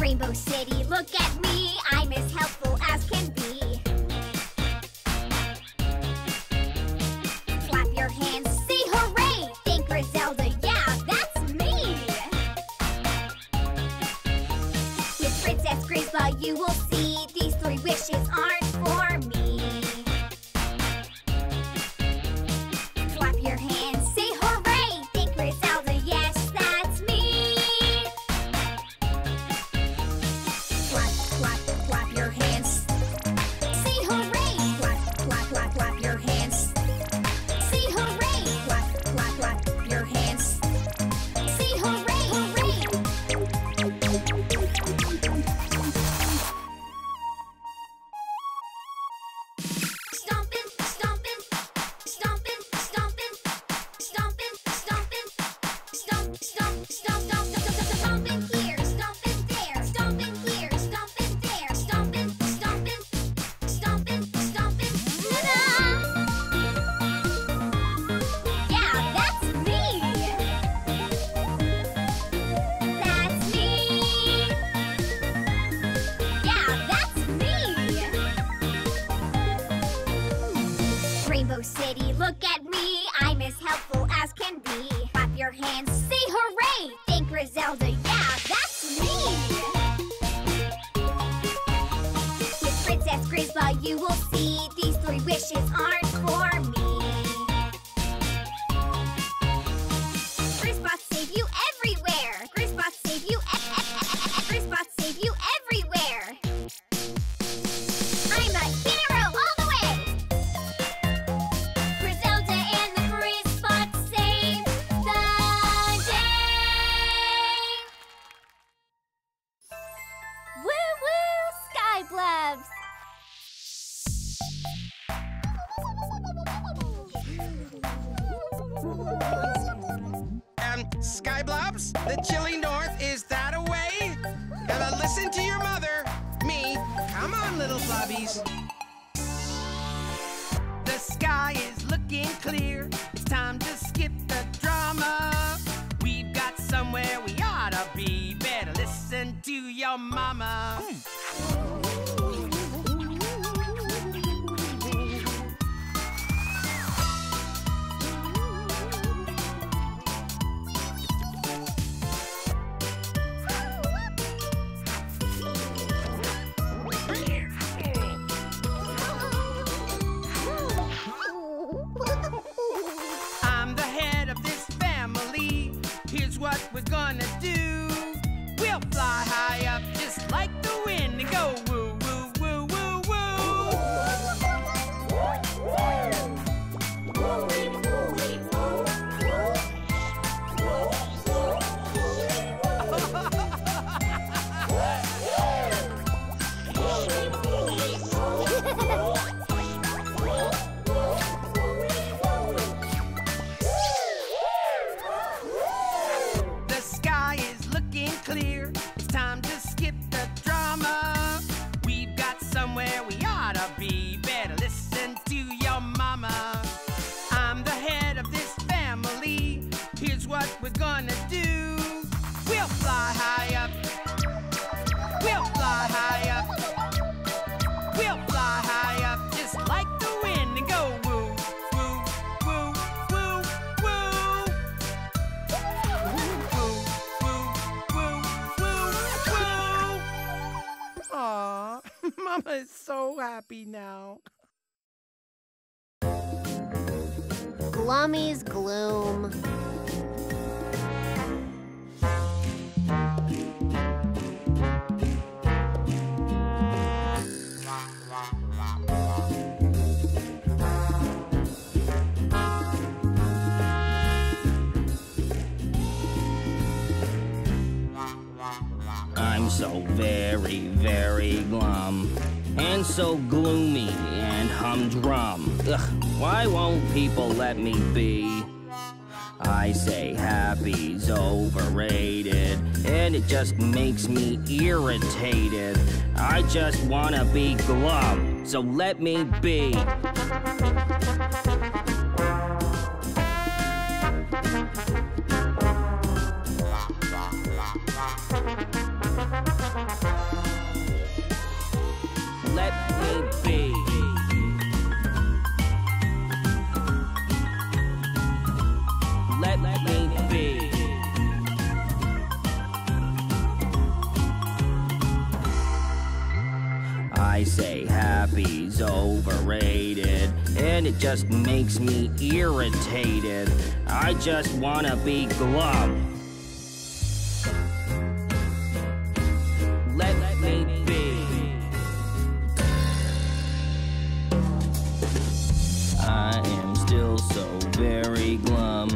Rainbow City, look at me, I'm as helpful as can be. Clap your hands, say hooray, thank Grizelda, yeah, that's me. With Princess Grizzla, you will see these three wishes aren't for me. Clap your hands, say hooray, thank Grizelda, yes, that's me. Clap, clap, clap your hands. Say hooray! Clap, clap, clap, clap your hands. Say hooray! Clap, clap, clap your hands. Say hooray! Hooray! Stompin', stompin', stompin', stompin', stompin', stompin', stomp, stomp, stomp, stomp, stomp, stompin' here, stompin' there, stompin' here, stompin' there, stompin', stompin', stompin', stompin'. Ta-da! Yeah, that's me. That's me. Yeah, that's me. Rainbow City, look at me, I'm as helpful as can be. Clap your hands, say hooray, thank Grizelda, yeah, that's me. With Princess Grizzla, you will see these three wishes aren't for me. Grizzbots save you everywhere. Grizzbots save you, Grizzbots save you everywhere. I'm a hero all the way. Grizelda and the Grizzbots save the day! Woo-woo, Sky Blabs! Skyblobs, the chilly north is that away? Listen to your mother, me. Come on, little flobbies. The sky is looking clear. It's time to skip the drama. We've got somewhere we ought to be. Better listen to your mama. I'm the head of this family. Here's what we're gonna do. We'll fly high up just like the wind and go woo woo woo woo woo. The sky is looking clear. It's time to skip the drama. We've got somewhere we ought to be. Better listen to your mama. I'm the head of this family. Here's what we're gonna do. We'll fly high up. We'll fly high up. We'll fly high up just like the wind and go woo, woo, woo, woo, woo. Woo, woo, woo, woo, woo. Aw, Mama is so happy now. Glummy's gloom. I'm so very, very glum, and so gloomy and humdrum. Ugh, why won't people let me be? I say happy's overrated, and it just makes me irritated. I just wanna be glum, so let me be. Happy's overrated, and it just makes me irritated. I just wanna be glum. Let me be. I am still so very glum,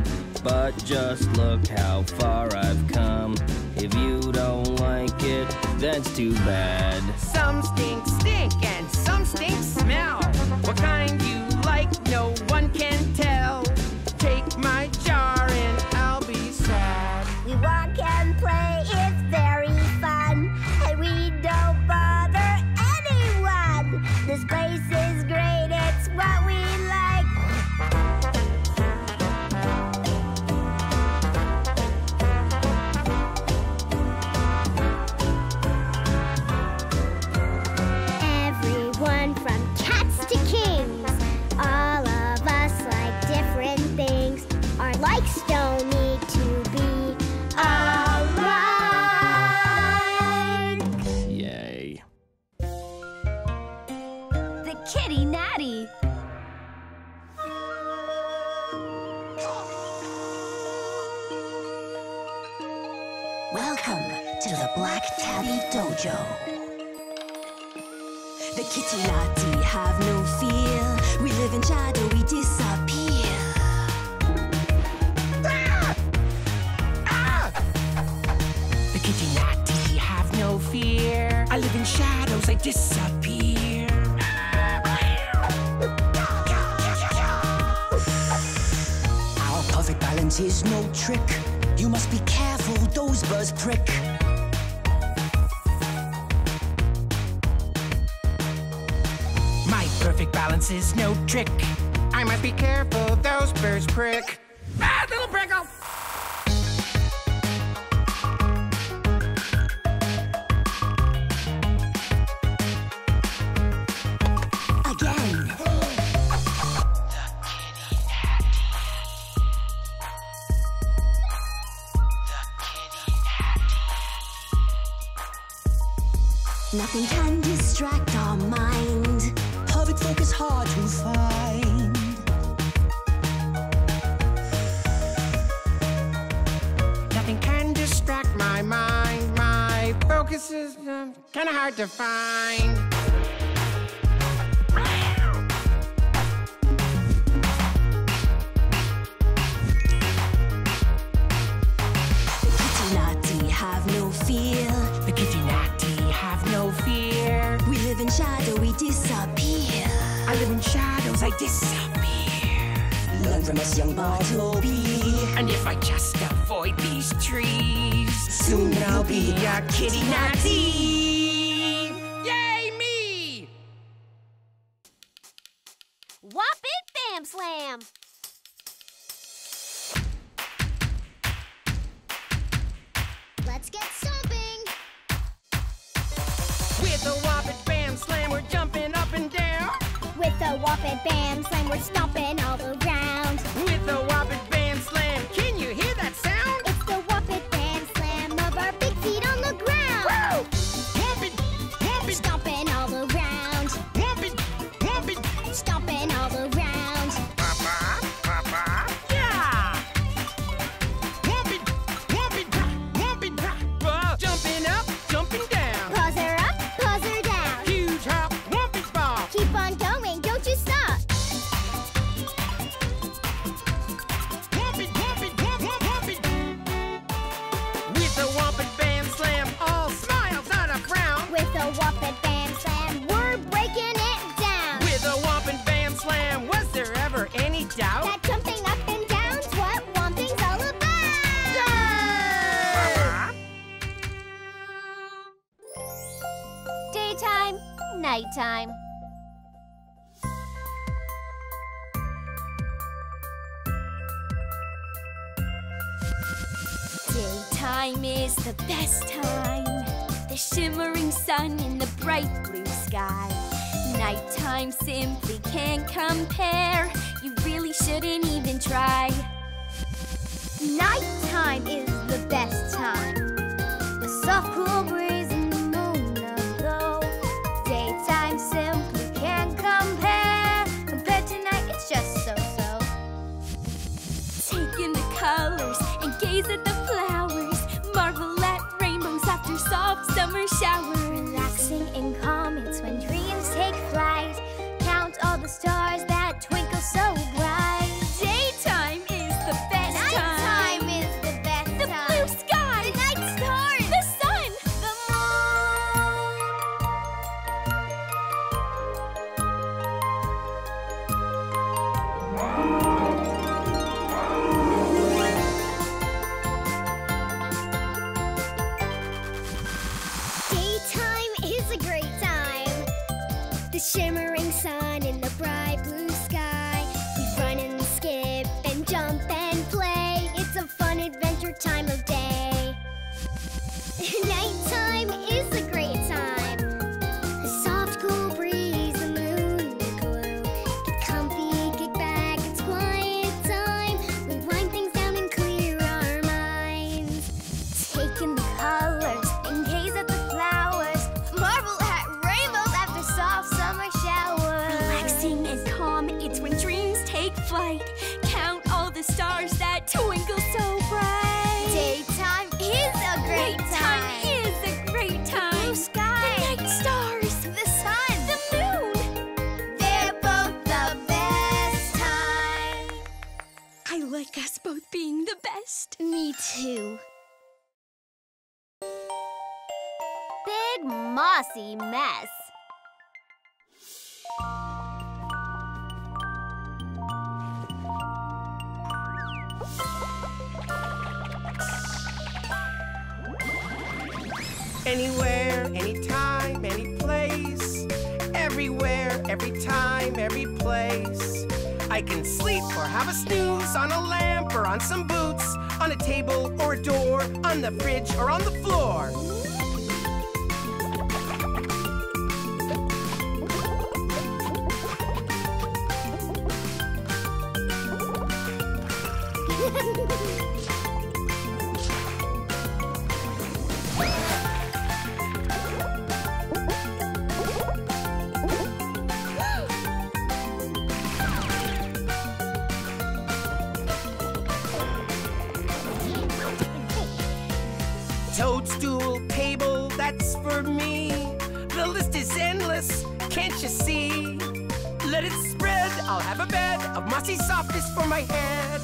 but just look how far I've come. If you don't like it, that's too bad. Some stink stink and some stink smell. What kind you like, no one can tell. Take my jar and I'll be sad. We walk and play, it's very fun, and we don't bother anyone. This place is great, it's what we like. Dojo. The kitty natty have no fear. We live in shadow, we disappear. Ah! Ah! The kitty natty have no fear. I live in shadows, I disappear. Our perfect balance is no trick. You must be careful, those birds prick. Perfect balance is no trick. I must be careful, those birds prick. Ah, little prickle! Again. Nothing can distract our mind. It's hard to find. Nothing can distract my mind. My focus is kind of hard to find. The kitty natty have no fear. The kitty natty have no fear. We live in shadow, we disappear. I live in shadows, I disappear. Learn from us, young Bartleby. And if I just avoid these trees, soon I'll be a kitty natty. Yay, me! Whop it, bam, slam! Let's get stomping! With a whop it, bam, slam, we're jumping up and down. With a whop it, bam, slam, we're stomping all around. With a whop it, bam, slam, can you hear that sound? It's the whop it, bam, slam of our big feet on the ground. Woo! Whop it, stomping all around. Whop it, stomping all around. Papa, papa, whoppin' bam slam, we're breaking it down. With a whoppin' bam slam, was there ever any doubt? That jumping up and down's what whomping's all about. Yeah! Daytime, nighttime. Daytime is the best time. The shimmering sun in the bright blue sky. Nighttime simply can't compare. You really shouldn't even try. Nighttime is the best time. The soft cool breeze and the moon aglow. Daytime simply can't compare. Compared to night, it's just so-so. Take in the colors and gaze at the flowers. Marvel at rainbows after soft summer showers. Relaxing and calm, it's when dreams take flight. Count all the stars that twinkle so bright. Daytime is the best time. Nighttime is the best time. The blue sky, the night stars, the sun, the moon. Shimmering sun in the bright blue sky. We run and skip and jump and play. It's a fun adventure time of day. Nighttime is a great time. A soft cool breeze, the moon aglow. Get comfy, kick back, it's quiet time. We wind things down and clear our minds. Take in the colors and gaze at the flowers. Marvel at rainbows after soft sun. Flight. Count all the stars that twinkle so bright. Daytime is a great time. Nighttime is a great time. The blue sky, the night stars, the sun, the moon. They're both the best time. I like us both being the best. Me too. Big mossy mess. Anywhere, anytime, any place. Everywhere, every time, every place. I can sleep or have a snooze on a lamp or on some boots, on a table or a door, on the fridge or on the floor. Toadstool, table, that's for me. The list is endless, can't you see? Let it spread, I'll have a bed of mossy softness for my head.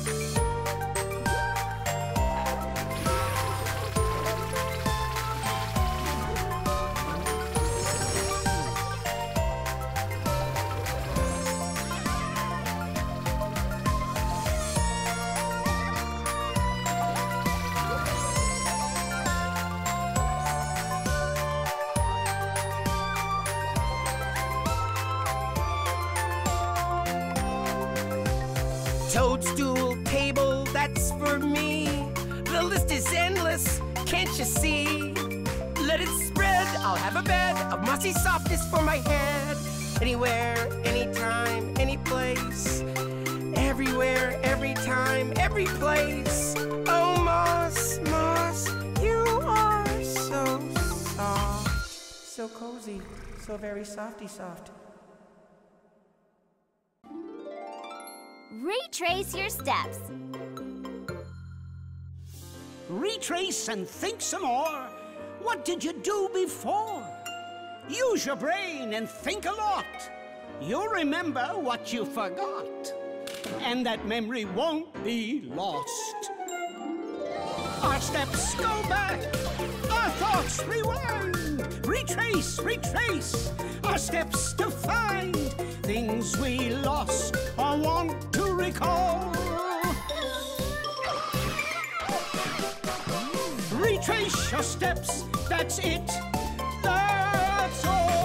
Toadstool, table, that's for me. The list is endless, can't you see? Let it spread, I'll have a bed of mossy softness for my head. Anywhere, anytime, any place. Everywhere, every time, every place. Oh, moss, moss, you are so soft. So cozy, so very softy soft. Retrace your steps. Retrace and think some more. What did you do before? Use your brain and think a lot. You'll remember what you forgot, and that memory won't be lost. 5 steps, go back. Our thoughts rewind. Retrace, retrace our steps to find things we lost or want to recall. Retrace your steps, that's it. That's all.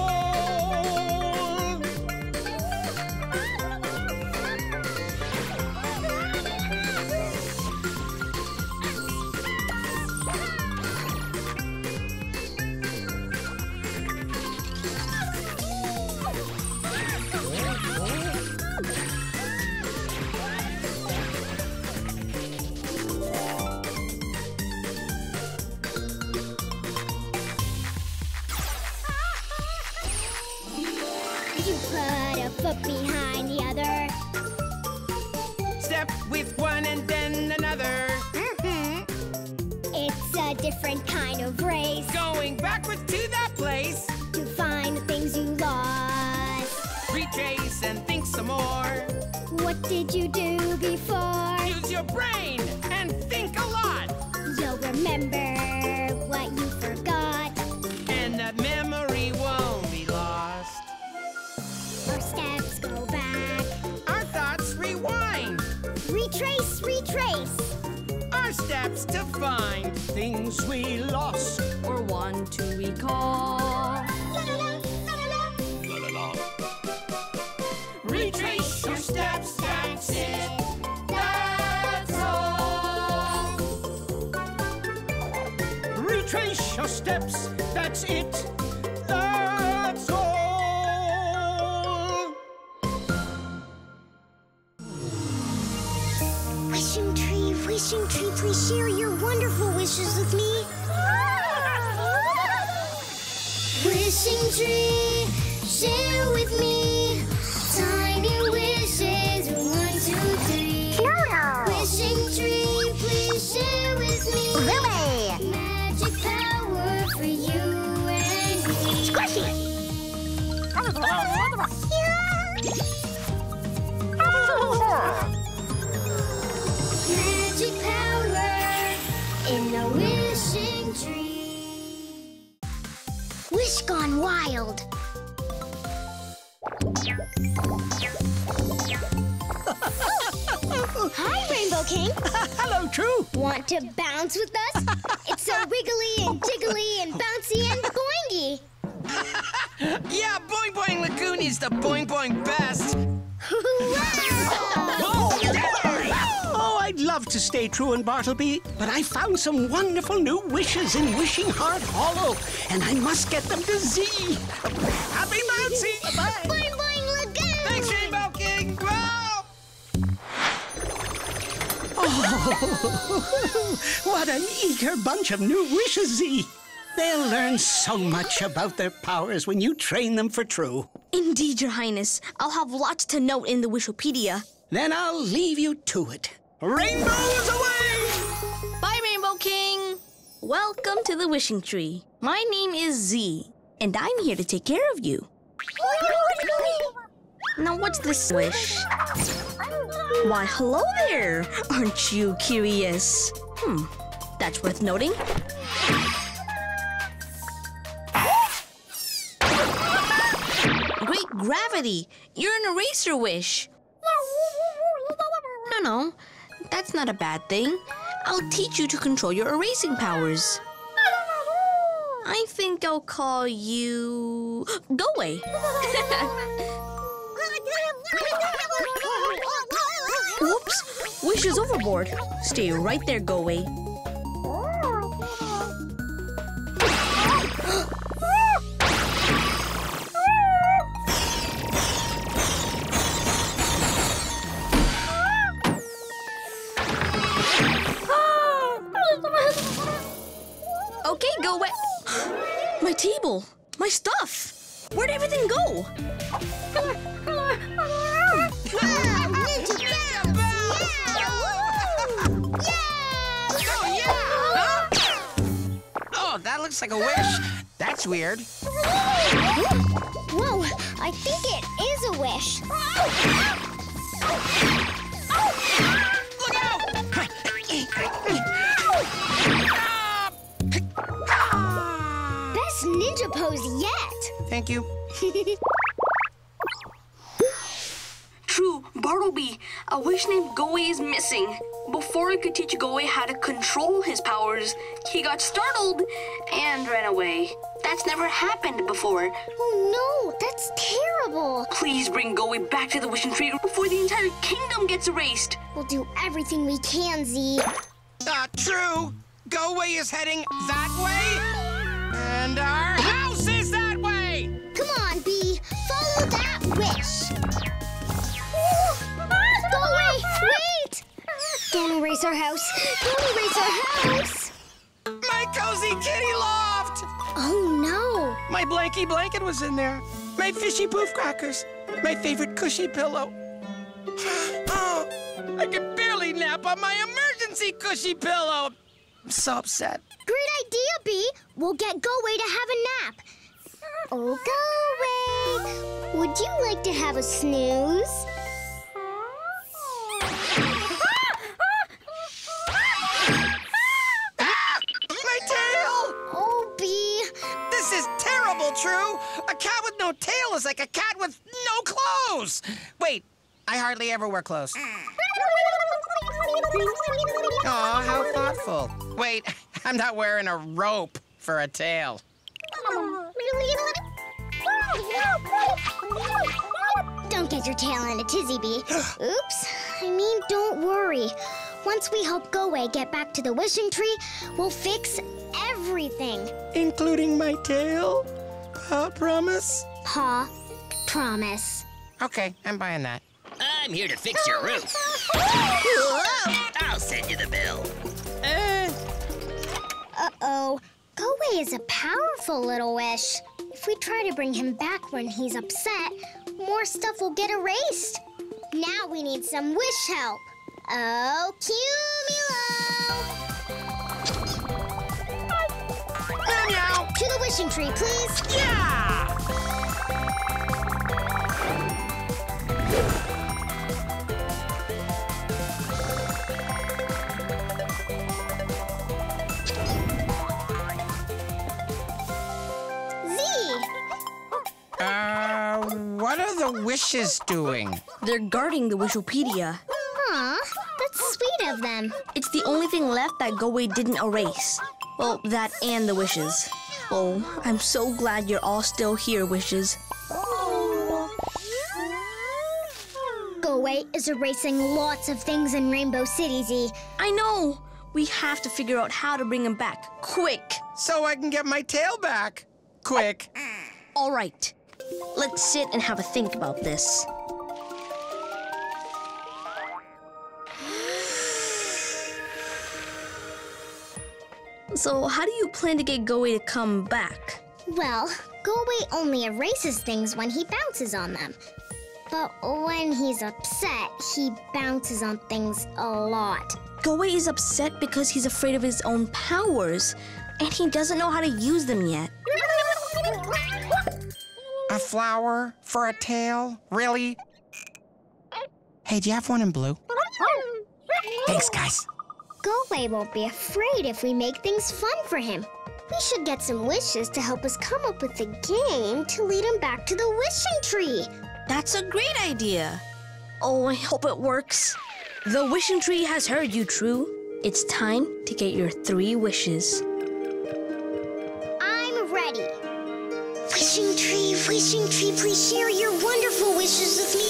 You put a foot behind the other. Step with one and then another. It's a different kind of race. Going backwards to that place to find the things you lost. Retrace and think some more. What did you do before? Use your brain and think a lot. You'll remember what you forgot, and that memory won't be lost. Our steps go back. Our thoughts rewind. Retrace, retrace our steps to find things we lost or want to recall. Retrace your steps, that's it. That's all. Retrace your steps, that's it. That's all. Wishing Tree, please share your wonderful wishes with me. Wishing Tree, share with me. Tiny wishes, 1, 2, 3. Cumulo. Wishing Tree, please share with me. Go-Away. Magic power for you and me. Squishy. Magic power in the Wishing Tree. Wish Gone Wild. Hi, Rainbow King. Hello, True. Want to bounce with us? It's so wiggly and jiggly and bouncy and boingy. Yeah, Boing Boing Lagoon is the Boing Boing best. Oh, I'd love to stay true in Bartleby, but I found some wonderful new wishes in Wishing Heart Hollow, and I must get them to Zee. Happy bouncing! Bye-bye. Boing Boing Lagoon! Thanks, Rainbow King! Wow! Oh, what an eager bunch of new wishes, Zee! They'll learn so much about their powers when you train them for true. Indeed, Your Highness. I'll have lots to note in the Wishipedia. Then I'll leave you to it. Rainbows away! Bye, Rainbow King! Welcome to the Wishing Tree. My name is Zee, and I'm here to take care of you. Now, what's this wish? Why, hello there! Aren't you curious? That's worth noting. Great gravity! You're an eraser wish! No, that's not a bad thing. I'll teach you to control your erasing powers. I think I'll call you... Go-Away! Oops! Wishes overboard. Stay right there, Go-Away. Okay, Go-Away. My table, my stuff. Where'd everything go? Oh, that looks like a wish. That's weird. Whoa, I think it is a wish. Look out! Thank you. True, Bartleby. A wish named Go-Away is missing. Before I could teach Go-Away how to control his powers, he got startled and ran away. That's never happened before. Oh no, that's terrible. Please bring Go-Away back to the Wishing Tree before the entire kingdom gets erased. We'll do everything we can, Zee. True. Go-Away is heading that way, and our house is that way. Come on, Bee. Follow that wish. Go-Away, wait! Don't erase our house. Don't erase our house. My cozy kitty loft. Oh no. My blanky blanket was in there. My fishy poof crackers. My favorite cushy pillow. Oh, I could barely nap on my emergency cushy pillow. I'm so upset. Great idea, Bee. We'll get Go-Away to have a nap. Oh, Go-Away, would you like to have a snooze? My tail! Oh, Bee. This is terrible, True. A cat with no tail is like a cat with no clothes. Wait, I hardly ever wear clothes. Aw, how thoughtful. Wait, I'm not wearing a rope for a tail. Don't get your tail in a tizzy, Bee. Oops. I mean, don't worry. Once we help Go-Away get back to the Wishing Tree, we'll fix everything. Including my tail? Paw promise? Paw promise. Okay, I'm buying that. I'm here to fix your roof. I'll send you the bill. Uh-oh. Go-Away is a powerful little wish. If we try to bring him back when he's upset, more stuff will get erased. Now we need some wish help. Oh, Cumulo! Meow meow! To the Wishing Tree, please. Yeah! What are the wishes doing? They're guarding the Wishipedia. Aw, that's sweet of them. It's the only thing left that Go-Away didn't erase. Well, that and the wishes. Oh, I'm so glad you're all still here, wishes. Go-Away is erasing lots of things in Rainbow City, Zee. I know! We have to figure out how to bring him back, quick! So I can get my tail back, quick. All right. Let's sit and have a think about this. So, how do you plan to get Go-Away to come back? Well, Go-Away only erases things when he bounces on them. But when he's upset, he bounces on things a lot. Go-Away is upset because he's afraid of his own powers, and he doesn't know how to use them yet. A flower for a tail? Really? Hey, do you have one in blue? Thanks, guys. Go-Away won't be afraid if we make things fun for him. We should get some wishes to help us come up with a game to lead him back to the Wishing Tree. That's a great idea. Oh, I hope it works. The Wishing Tree has heard you, True. It's time to get your 3 wishes. I'm ready. Wishing Tree, please share your wonderful wishes with me.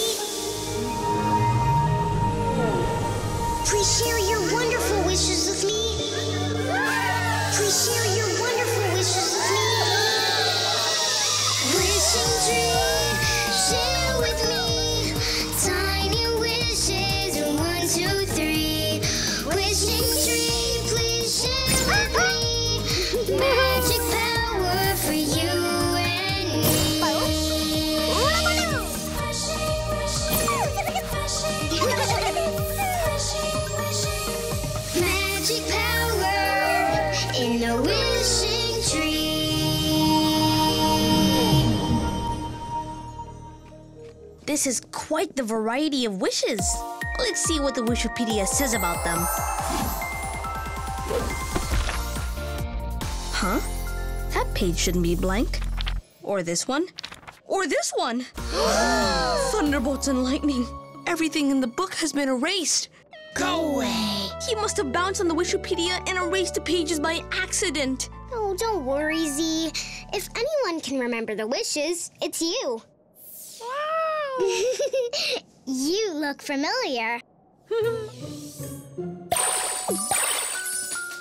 Please share your wonderful wishes with me. Please share your wonderful wishes with me. Wishing Tree, share with me. Tiny wishes, 1, 2, 3. Wishing Tree, please share with me. Magic power for you. This is quite the variety of wishes. Let's see what the Wishipedia says about them. Huh? That page shouldn't be blank. Or this one. Or this one! Thunderbolts and lightning. Everything in the book has been erased. Go away! He must have bounced on the Wishipedia and erased the pages by accident. Oh, don't worry, Zee. If anyone can remember the wishes, it's you. Wow! You look familiar.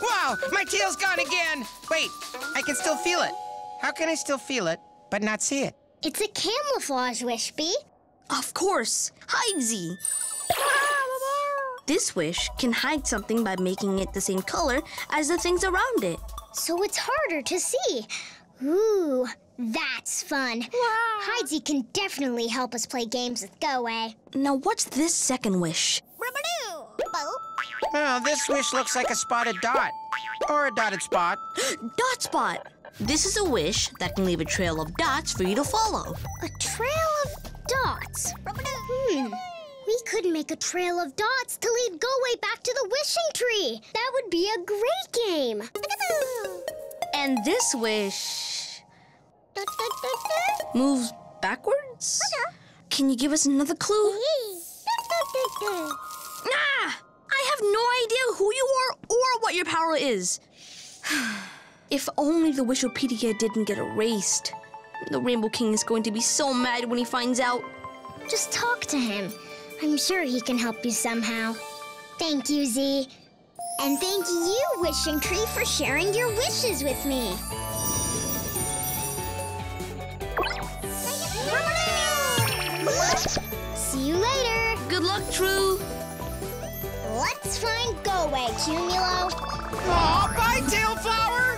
Wow! My tail's gone again! Wait, I can still feel it. How can I still feel it, but not see it? It's a camouflage, Wishby. Of course. Heidesy. This wish can hide something by making it the same color as the things around it. So it's harder to see. Ooh, that's fun. Wow. Heidesy can definitely help us play games with Go-Away. Now what's this second wish? Rumadoo! Oh, this wish looks like a spotted dot. Or a dotted spot. Dot spot! This is a wish that can leave a trail of dots for you to follow. A trail of dots? We could make a trail of dots to lead Go-Away back to the Wishing Tree. That would be a great game. And this wish... moves backwards? Can you give us another clue? Ah! I have no idea who you are or what your power is. If only the Wishipedia didn't get erased. The Rainbow King is going to be so mad when he finds out. Just talk to him. I'm sure he can help you somehow. Thank you, Zee. And thank you, Wishing Tree, for sharing your wishes with me. See you later. Good luck, True. Let's find Go-Away, Cumulo. Aw, bye, Tailflower!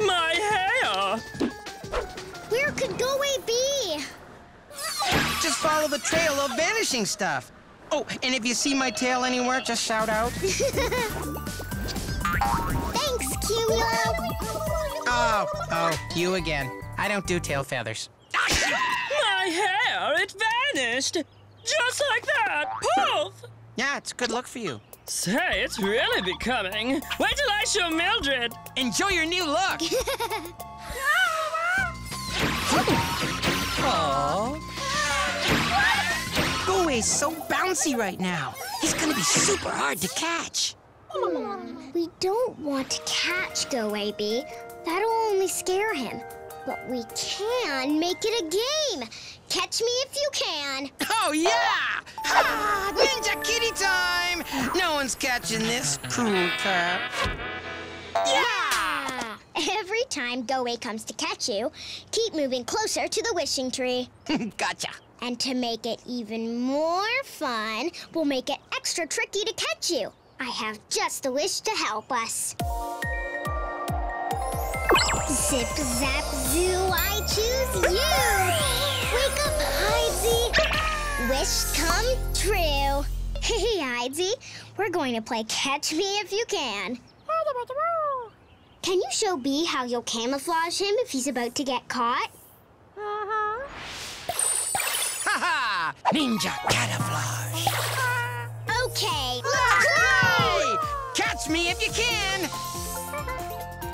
My hair! Where could Go-Away be? Just follow the trail of vanishing stuff. Oh, and if you see my tail anywhere, just shout out. Thanks, Cumulo. Oh, you again. I don't do tail feathers. My hair, it vanished. Just like that, poof! Yeah, it's a good look for you. Say, it's really becoming. Wait till I show Mildred. Enjoy your new look. Aww. Go-Away's so bouncy right now. He's gonna be super hard to catch. We don't want to catch Go-Away, Bee. That'll only scare him. But we can make it a game. Catch me if you can. Oh, yeah! Ha! Ninja kitty time! No one's catching this cruel cat. Yeah! Every time Go-Away comes to catch you, keep moving closer to the Wishing Tree. Gotcha. And to make it even more fun, we'll make it extra tricky to catch you. I have just a wish to help us. Zip, zap, zoo, I choose you! Wake up, Heidesy! Wish come true! Hey, Heidesy, we're going to play Catch Me If You Can. Can you show Bee how you'll camouflage him if he's about to get caught? Ha-ha! Ninja camouflage! Okay, let's go! Catch me if you can!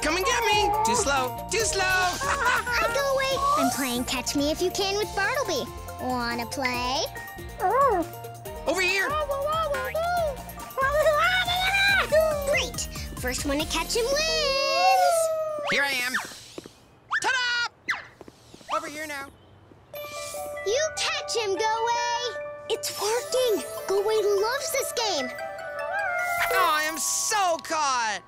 Come and get me! Too slow, too slow! Hi, Go-Away! I'm playing Catch Me If You Can with Bartleby. Wanna play? Over here! Great! First one to catch him wins! Here I am! Ta-da! Over here now. You catch him, Go-Away! It's working! Go-Away loves this game! Oh, I am so caught!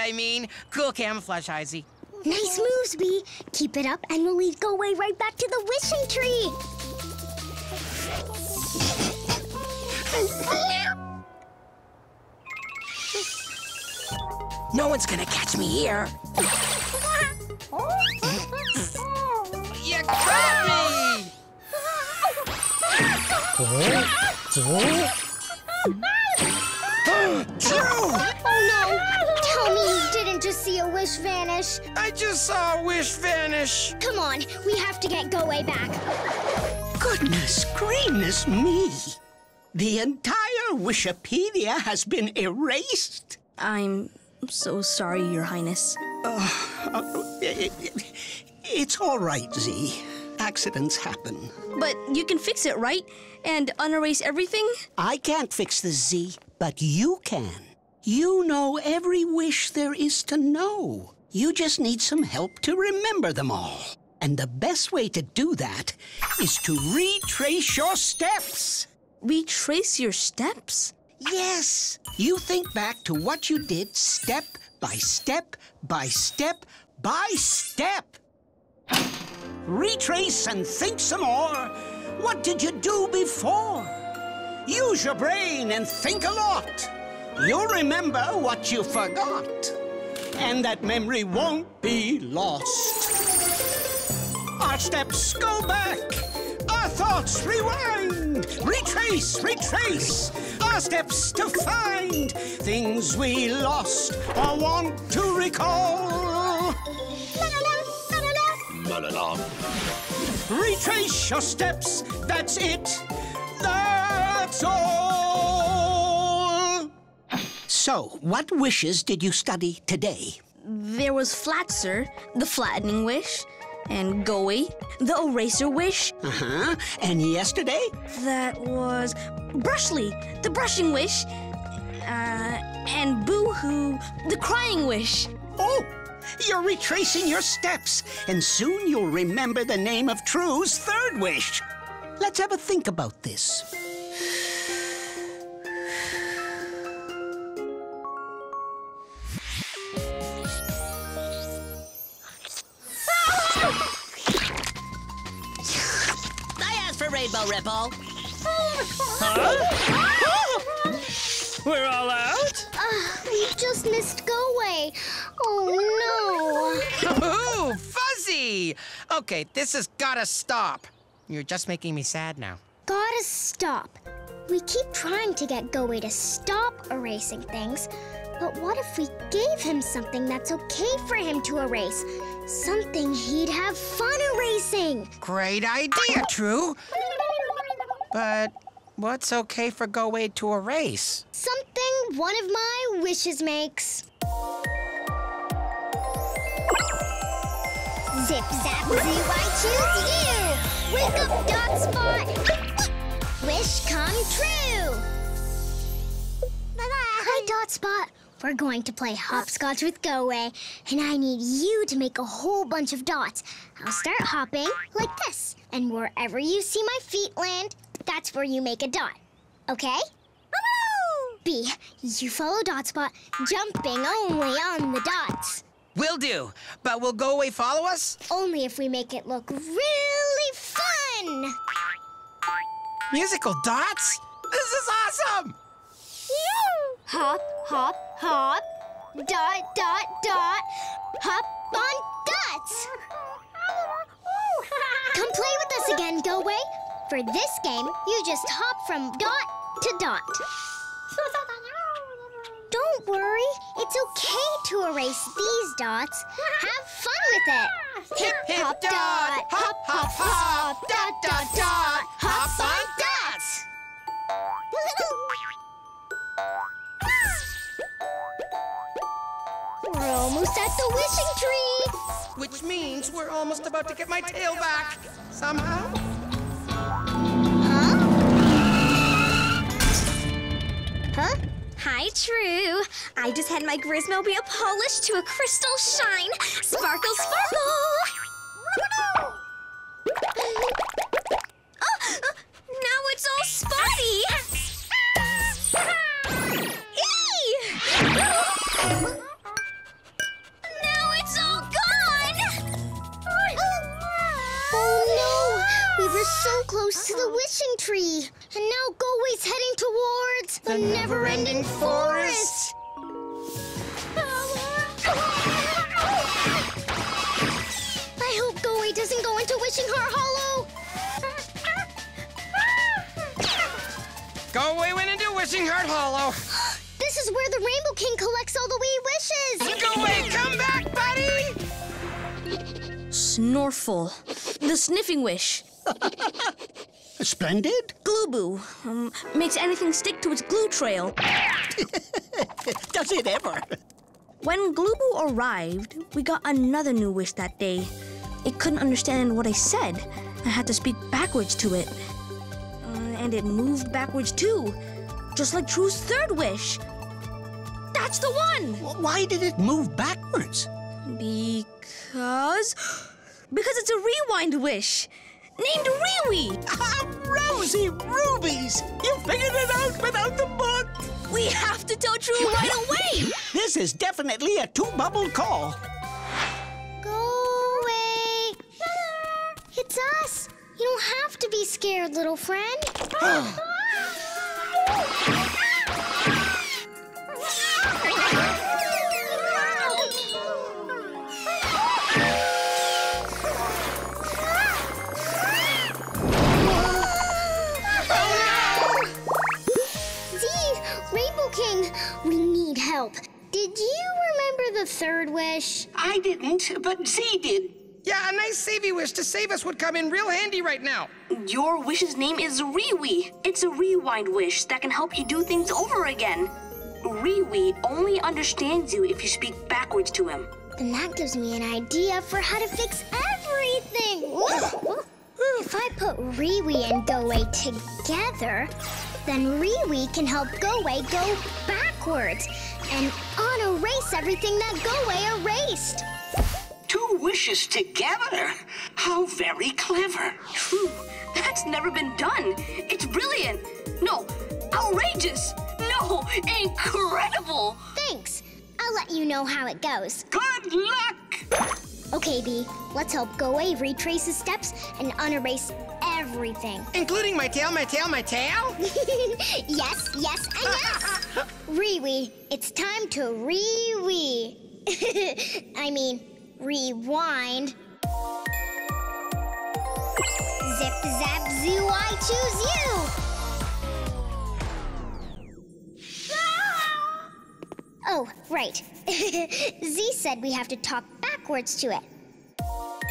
I mean, cool camouflage, Heidesy. Nice moves, Bee. Keep it up and we'll lead Go-Away right back to the Wishing Tree. No one's gonna catch me here. You caught me! wish vanish. I just saw a wish vanish. Come on, we have to get Go-Away back. Goodness, greenness me. The entire Wishipedia has been erased. I'm so sorry, Your Highness. It's all right, Zee. Accidents happen. But you can fix it, right? And unerase everything? I can't fix the Zee, but you can. You know every wish there is to know. You just need some help to remember them all. And the best way to do that is to retrace your steps. Retrace your steps? Yes. You think back to what you did step by step by step by step. Retrace and think some more. What did you do before? Use your brain and think a lot. You'll remember what you forgot. And that memory won't be lost. Our steps go back. Our thoughts rewind. Retrace, retrace. Our steps to find things we lost or want to recall. Retrace your steps, that's it, that's all. So, what wishes did you study today? There was Flatzer, the flattening wish, and Go-Away, the eraser wish. Uh-huh, and yesterday? That was Brushly, the brushing wish, and Boo-Hoo, the crying wish. Oh! You're retracing your steps, and soon you'll remember the name of True's third wish. Let's have a think about this. I asked for Rainbow Ripple. Huh? We're all out? We just missed Go-Away. Oh, no. Ooh, Fuzzy! Okay, this has gotta stop. You're just making me sad now. Gotta stop. We keep trying to get Go-Away to stop erasing things, but what if we gave him something that's okay for him to erase? Something he'd have fun erasing. Great idea, True. But what's okay for Go-Away to erase? Something one of my wishes makes. Zip, zap, zoo, I choose you! Wake up, Dot Spot! Wish come true! Bye-bye! Hi, Dot Spot. We're going to play hopscotch with Go-Away, and I need you to make a whole bunch of dots. I'll start hopping like this, and wherever you see my feet land, that's where you make a dot, okay? B, you follow Dot Spot, jumping only on the dots. Will do, but will Go-Away follow us? Only if we make it look really fun! Musical dots? This is awesome! Hop, hop, hop, dot, dot, dot, hop on dots! Come play with us again, Go-Away. For this game, you just hop from dot to dot. Don't worry, it's okay to erase these dots. Have fun with it. Hip, hip, hop, dot, hop, hop, hop, dot, dot, dot, hop on dots. We're almost at the wishing tree. Which means we're almost about to get my tail back, somehow. Huh? Hi, True. I just had my Grismobile polished to a crystal shine. Sparkle, sparkle! Oh, now it's all spotty! Eee! Now it's all gone! Oh, no! We were so close to the wishing tree. And now Go-Away's heading towards the never-ending forest. I hope Go-Away doesn't go into Wishing Heart Hollow. Go-Away went into Wishing Heart Hollow. This is where the Rainbow King collects all the wee wishes. Go-Away, come back! Snorful. The sniffing wish. Splendid. Glue Boo. Makes anything stick to its glue trail. Does it ever? When Glue Boo arrived, we got another new wish that day. It couldn't understand what I said. I had to speak backwards to it. And it moved backwards too. Just like True's third wish. That's the one! Why did it move backwards? Because it's a rewind wish. Named Rewi! Rosy Rubies! You figured it out without the book! We have to tell True right away! This is definitely a two-bubble call. Go away! It's us! You don't have to be scared, little friend. We need help. Did you remember the third wish? I didn't, but Zee did. Yeah, a nice savey wish to save us would come in real handy right now. Your wish's name is Rewi. It's a rewind wish that can help you do things over again. Rewi only understands you if you speak backwards to him. And that gives me an idea for how to fix everything. If I put Rewi and Go-Away together, then Rewi can help Go-Away go backwards and un-erase everything that Go-Away erased. Two wishes together? How very clever. True. That's never been done. It's brilliant. No, outrageous. No, incredible. Thanks. I'll let you know how it goes. Good luck. Okay, Bee, let's help Go-Away retrace his steps and unerase everything. Including my tail, my tail, my tail? Yes, yes, and yes! Rewi, it's time to Rewi. I mean, rewind. Zip, zap, zoo, I choose you! Oh, right. Zee said we have to talk backwards to it.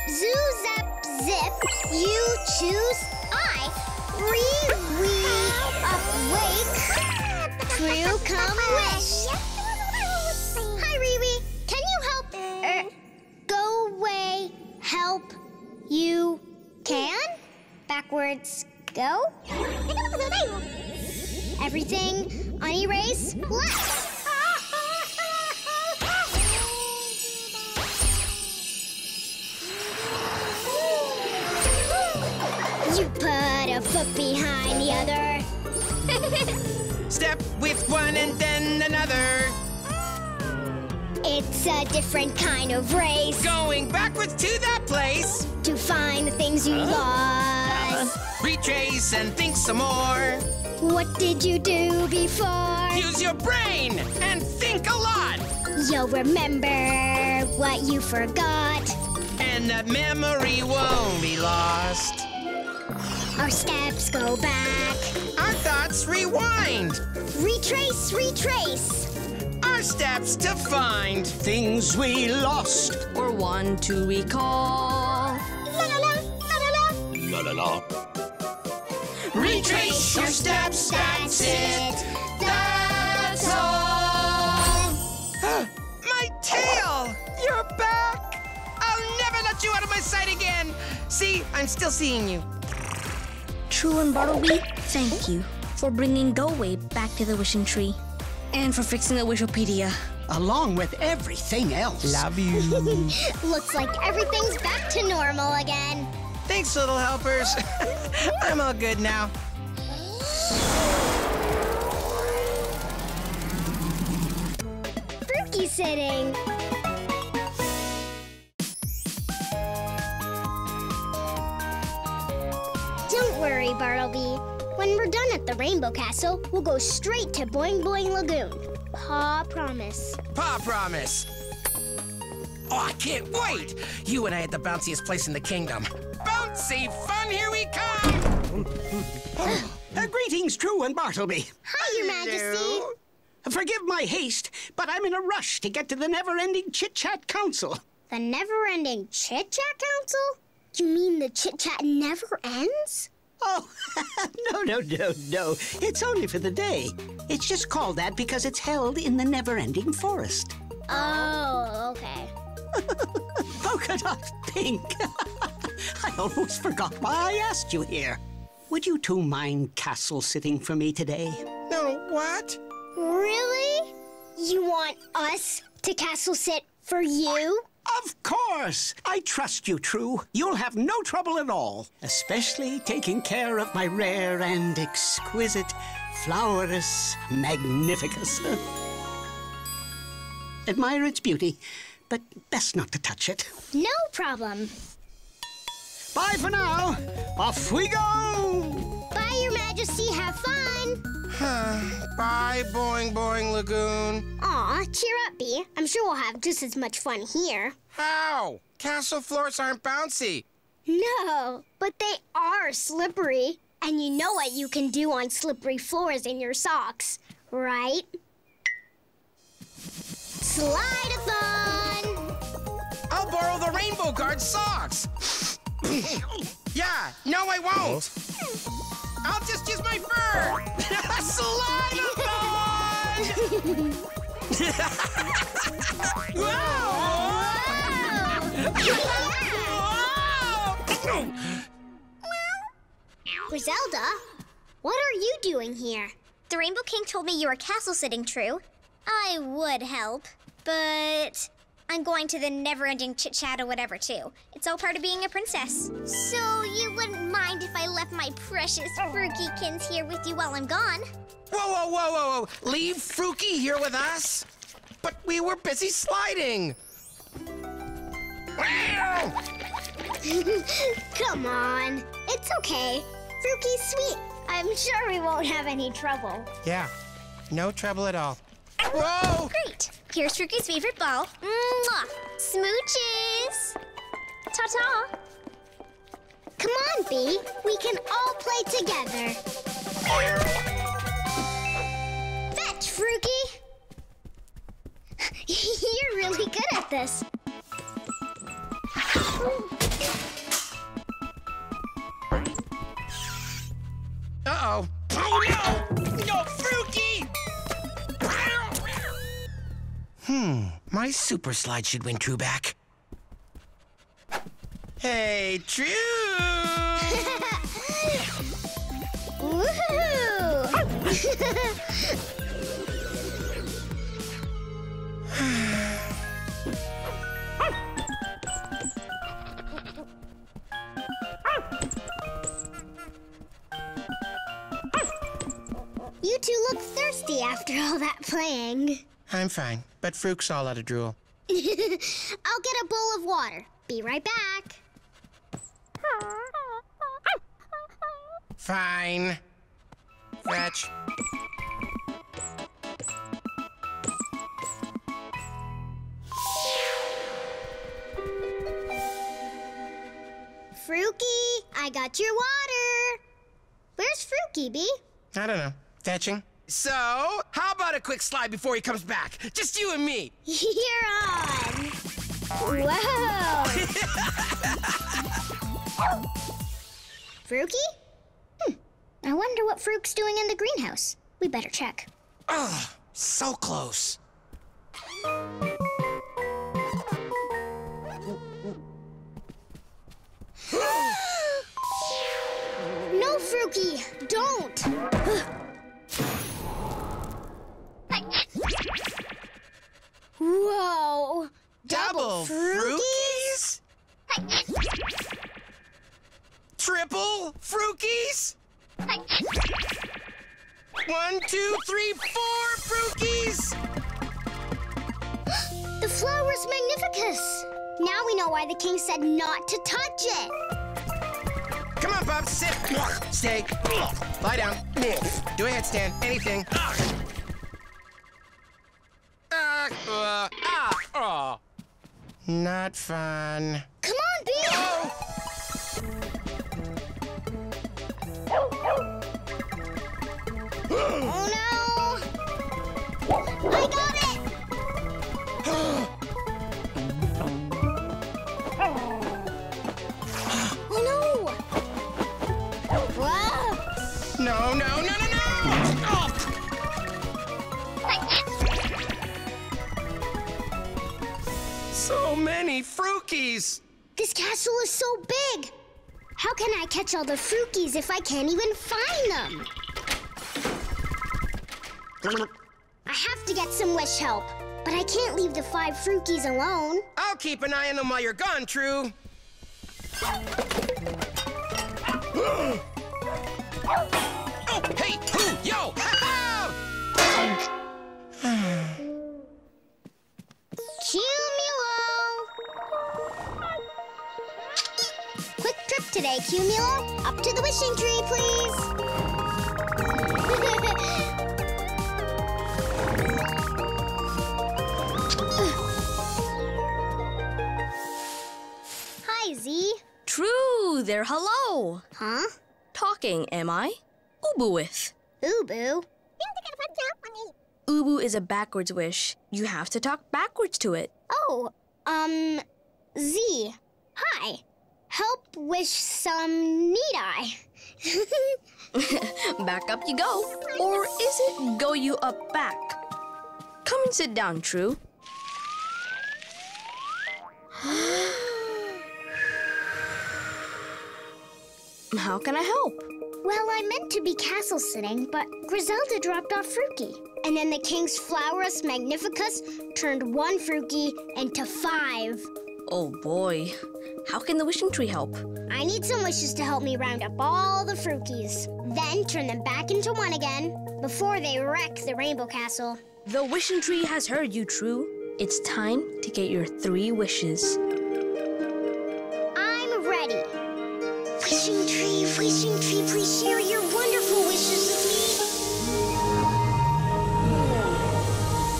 Zoo, zap, zip, you choose I. Rewi, awake. True, come wish. Hi, Rewi. Can you help? Go-Away, help. You can? Backwards, go. Everything, unerase, left. You put a foot behind the other. Step with one and then another. It's a different kind of race. Going backwards to that place. To find the things you lost. Retrace and think some more. What did you do before? Use your brain and think a lot. You'll remember what you forgot. And that memory won't be lost. Our steps go back. Our thoughts rewind. Retrace, retrace. Our steps to find things we lost or want to recall. La la la, la la la. La la la. Retrace your steps, that's it. That's all. My tail! You're back! I'll never let you out of my sight again. See, I'm still seeing you. True and Bartleby, thank you for bringing Go-Away back to the Wishing Tree and for fixing the Wishipedia. Along with everything else. Love you. Looks like everything's back to normal again. Thanks, little helpers. I'm all good now. Frookie sitting. Don't worry, Bartleby. When we're done at the Rainbow Castle, we'll go straight to Boing Boing Lagoon. Pa promise. Pa promise. Oh, I can't wait! You and I at the bounciest place in the kingdom. Bouncy fun, here we come! Greetings, True and Bartleby. Hi, Your Majesty. Forgive my haste, but I'm in a rush to get to the never-ending chit-chat council. The never-ending chit-chat council? You mean the chit-chat never ends? Oh, no. It's only for the day. It's just called that because it's held in the never-ending forest. Oh, okay. Polka dot pink. I almost forgot why I asked you here. Would you two mind castle sitting for me today? No, what? Really? You want us to castle sit for you? Of course! I trust you, True. You'll have no trouble at all. Especially taking care of my rare and exquisite, flowerous magnificus. Admire its beauty, but best not to touch it. No problem. Bye for now. Off we go! Bye, Your Majesty. Have fun! Bye, Boing Boing Lagoon. Aw, cheer up, Bee. I'm sure we'll have just as much fun here. How? Castle floors aren't bouncy. No, but they are slippery. And you know what you can do on slippery floors in your socks, right? Slide-a-thon! I'll borrow the Rainbow Guard socks! Yeah, no, I won't! I'll just use my fur! Slide-a-thon! Whoa! Grizelda, what are you doing here? The Rainbow King told me you were castle sitting, True. I would help, but I'm going to the never-ending chit-chat or whatever, too. It's all part of being a princess. So you wouldn't mind if I left my precious Frookiekins here with you while I'm gone? Whoa. Leave Frookie here with us? But we were busy sliding. Come on. It's okay. Frookie's sweet. I'm sure we won't have any trouble. Yeah, no trouble at all. Whoa! Great. Here's Frookie's favorite ball. Mwah! Smooches! Ta-ta! Come on, Bee. We can all play together. Fetch, Frookie! You're really good at this. Uh-oh. Oh, no! No, Frookie! My super slide should win True back. Hey, True! You two look thirsty after all that playing. I'm fine, but Frook's all out of drool. I'll get a bowl of water. Be right back. Fine. Fetch. Frookie, I got your water. Where's Frookie, Bee? I don't know. Fetching. So, how about a quick slide before he comes back? Just you and me. You're on. Whoa. Frookie? I wonder what Frook's doing in the greenhouse. We better check. Oh, so close. No, Frookie, don't. Whoa! Double Frookies? Triple Frookies? 1, 2, 3, 4 Frookies! The Flowers Magnificus! Now we know why the king said not to touch it! Come on, Bob, sit, stay, lie down, do a headstand, anything. Not fun. Come on, Bee! Oh. Oh no! I got it! So many Frookies! This castle is so big! How can I catch all the Frookies if I can't even find them? I have to get some wish help, but I can't leave the 5 Frookies alone. I'll keep an eye on them while you're gone, True. Oh, hey, who, yo, ha-ha! Cumulo! Quick trip today, Cumulo. Up to the Wishing Tree, please. Hi, Zee. True there, hello. Huh? Talking, am I? Ubu with. Ubu? Ubu is a backwards wish. You have to talk backwards to it. Oh, Z. Hi. Help wish some need-I. Back up you go. Or is it go you up back? Come and sit down, True. How can I help? Well, I meant to be castle sitting, but Grizelda dropped off Frookie. And then the king's Flowerus Magnificus turned 1 Frookie into 5. Oh boy, how can the Wishing Tree help? I need some wishes to help me round up all the Frookies, then turn them back into 1 again before they wreck the Rainbow Castle. The Wishing Tree has heard you, True. It's time to get your 3 wishes. I'm ready. Wishing Tree, please share your wonderful wishes with me.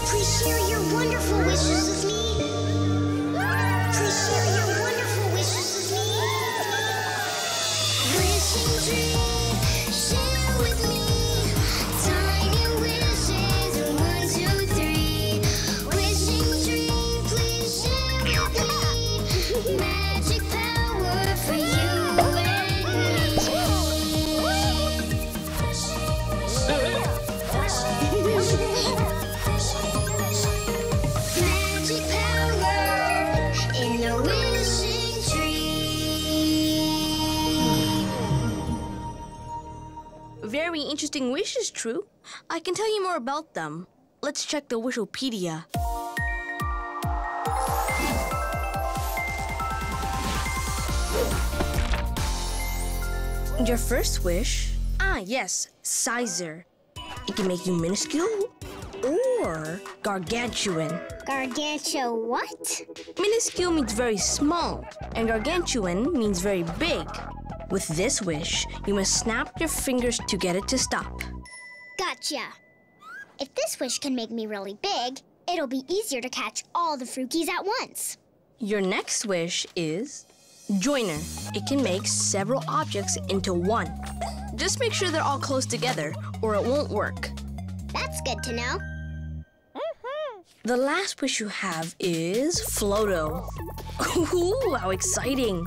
Please share your wonderful wishes with me. Please share your wonderful wishes with me. Wishing Tree, share with me. Tiny wishes, 1, 2, 3. Wishing Tree, please share with me. Magic power for you. Very interesting wishes, True. I can tell you more about them. Let's check the Wishipedia. Your first wish? Ah, yes, Sizer. It can make you minuscule or gargantuan. Gargantua what? Minuscule means very small, and gargantuan means very big. With this wish, you must snap your fingers to get it to stop. Gotcha. If this wish can make me really big, it'll be easier to catch all the Frookies at once. Your next wish is Joiner. It can make several objects into 1. Just make sure they're all close together, or it won't work. That's good to know. The last wish you have is Floto. Ooh, how exciting.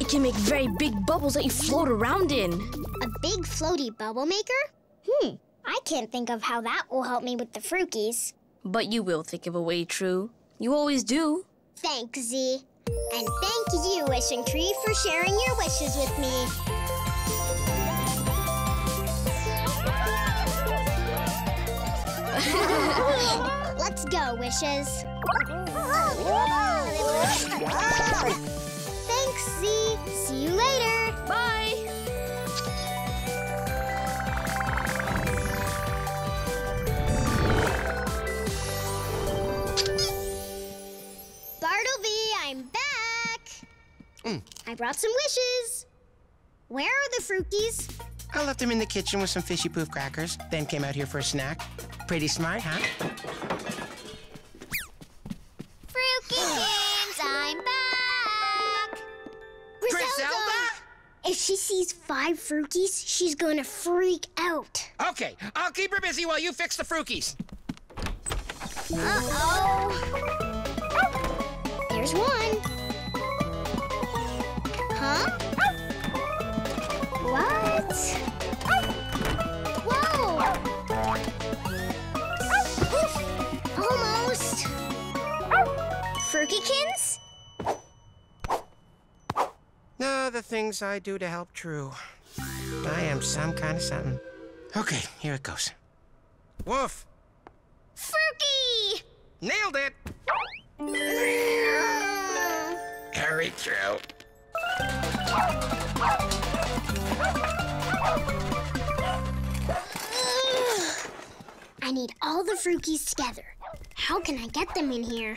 It can make very big bubbles that you float around in. A big floaty bubble maker? I can't think of how that will help me with the Frookies. But you will think of a way, True. You always do. Thanks, Zee. And thank you, Wishing Tree, for sharing your wishes with me. Let's go, wishes. Thanks, Zee. See you later. Bye. Bartleby, I'm back. I brought some wishes. Where are the Frookies? I left them in the kitchen with some Fishy Poof crackers, then came out here for a snack. Pretty smart, huh? Frookie Games, I'm back! Grizelda? If she sees 5 Frookies, she's gonna freak out. Okay, I'll keep her busy while you fix the Frookies. Uh-oh. There's 1. Huh? What? Whoa! Almost! Frookykins? No, the things I do to help True. I am some kind of something. Okay, here it goes. Woof! Frookie! Nailed it! Hurry, True. I need all the Frookies together. How can I get them in here?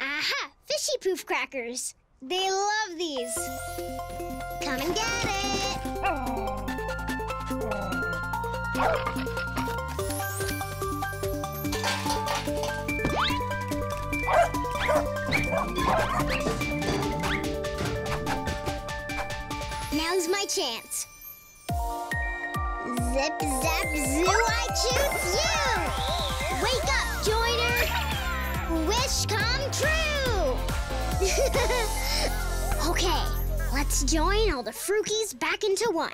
Aha! Fishy Poof crackers! They love these! Come and get it! Now's my chance! Zip, zap, zoo, I choose you! Wake up, Joiner! Wish come true! Okay, let's join all the Frookies back into one.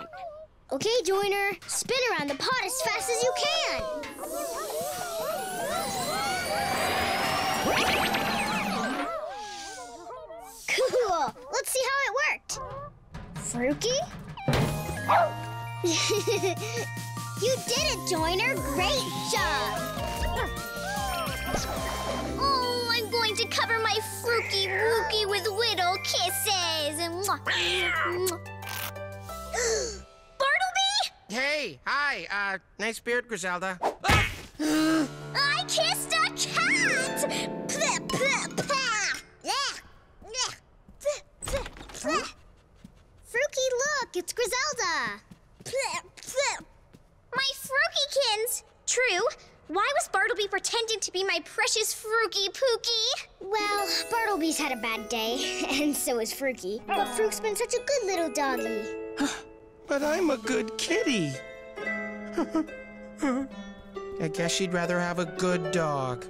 Okay, Joiner, spin around the pot as fast as you can! Cool! Let's see how it worked. Frookie? You did it, Joiner! Great job! Oh, I'm going to cover my Frookie Wookie with little kisses! Bartleby? Hey, hi. Nice beard, Grizelda. I kissed a cat! Pleh, pleh, pleh. Frookie, look, it's Grizelda! My Frookykins! True, why was Bartleby pretending to be my precious Frookie Pookie? Well, Bartleby's had a bad day, and so is Frookie. But Frook's been such a good little doggy. But I'm a good kitty. I guess she'd rather have a good dog.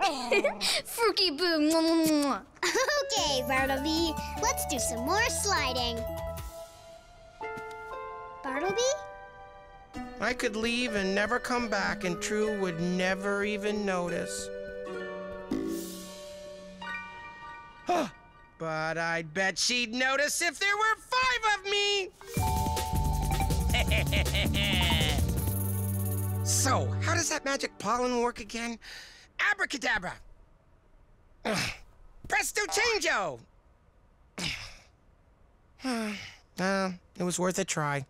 Frookie Boo! Okay, Bartleby, let's do some more sliding. Bartleby? I could leave and never come back, and True would never even notice. But I'd bet she'd notice if there were 5 of me! So, how does that magic pollen work again? Abracadabra! Presto changeo! It was worth a try.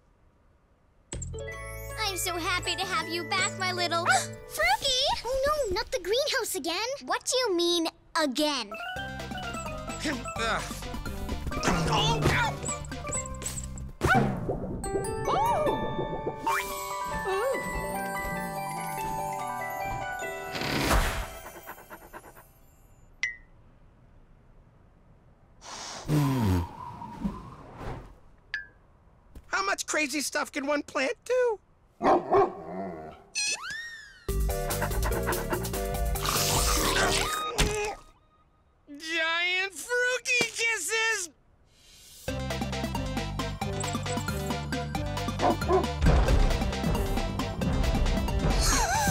I'm so happy to have you back, my little... Frookie! Oh, no, not the greenhouse again. What do you mean, again? Oh, no! How much crazy stuff can one plant do? Giant Frookie kisses!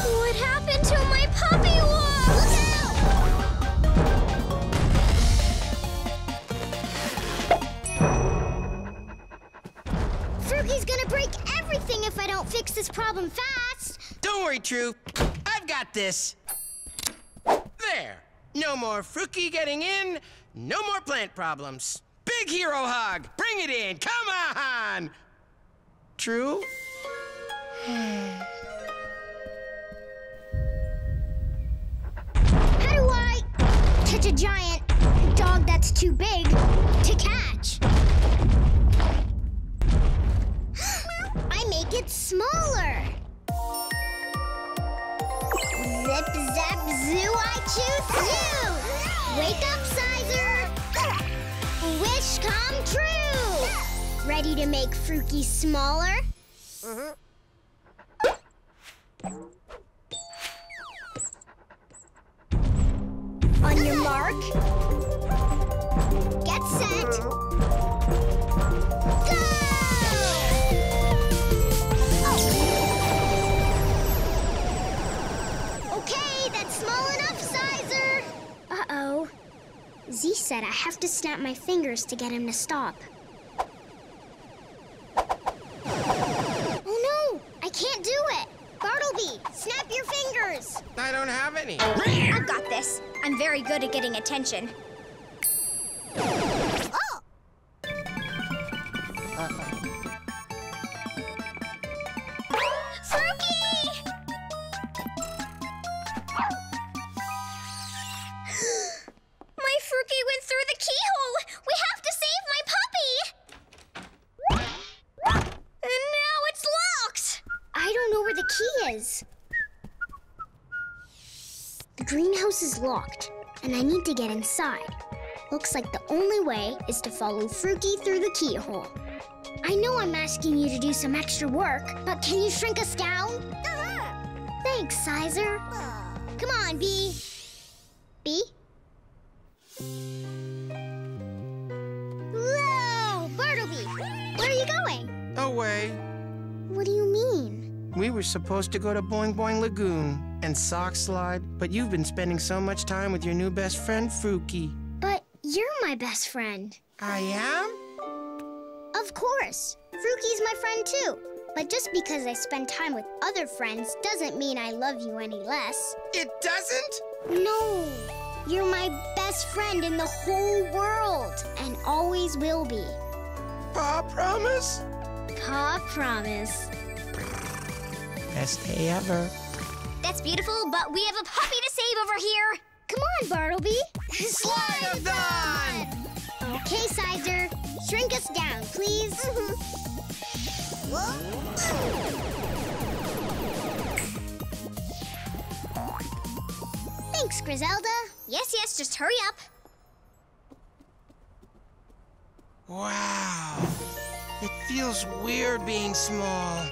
What happened to my puppy wall? Look out! Frookie's gonna break everything if I don't fix this problem fast. Don't worry, True. I've got this. There. No more Frookie getting in, no more plant problems. Big hero hug, bring it in, come on! True? How do I catch a giant dog that's too big to catch? I make it smaller. Zip, zap, zoo, I choose you! Wake up, Sizer! Wish come true! Ready to make Frookie smaller? On your mark, get set, go! small enough, Sizer! Uh-oh. Zee said I have to snap my fingers to get him to stop. Oh no! I can't do it! Bartleby, snap your fingers! I don't have any. I've got this. I'm very good at getting attention. Oh! Frookie went through the keyhole! We have to save my puppy! And now it's locked! I don't know where the key is. The greenhouse is locked, and I need to get inside. Looks like the only way is to follow Frookie through the keyhole. I know I'm asking you to do some extra work, but can you shrink us down? Thanks, Sizer. Come on, Bee. Bee? Whoa! Bartleby, where are you going? Away. What do you mean? We were supposed to go to Boing Boing Lagoon and Sock Slide, but you've been spending so much time with your new best friend, Frookie. But you're my best friend. I am? Of course. Frookie's my friend, too. But just because I spend time with other friends doesn't mean I love you any less. It doesn't? No. You're my best friend in the whole world, and always will be. Pa promise? Pa promise. Best day ever. That's beautiful, but we have a puppy to save over here. Come on, Bartleby. Slide-a-thon! Okay, Sizer, shrink us down, please. Thanks, Grizelda. Yes, yes, just hurry up. Wow. It feels weird being small.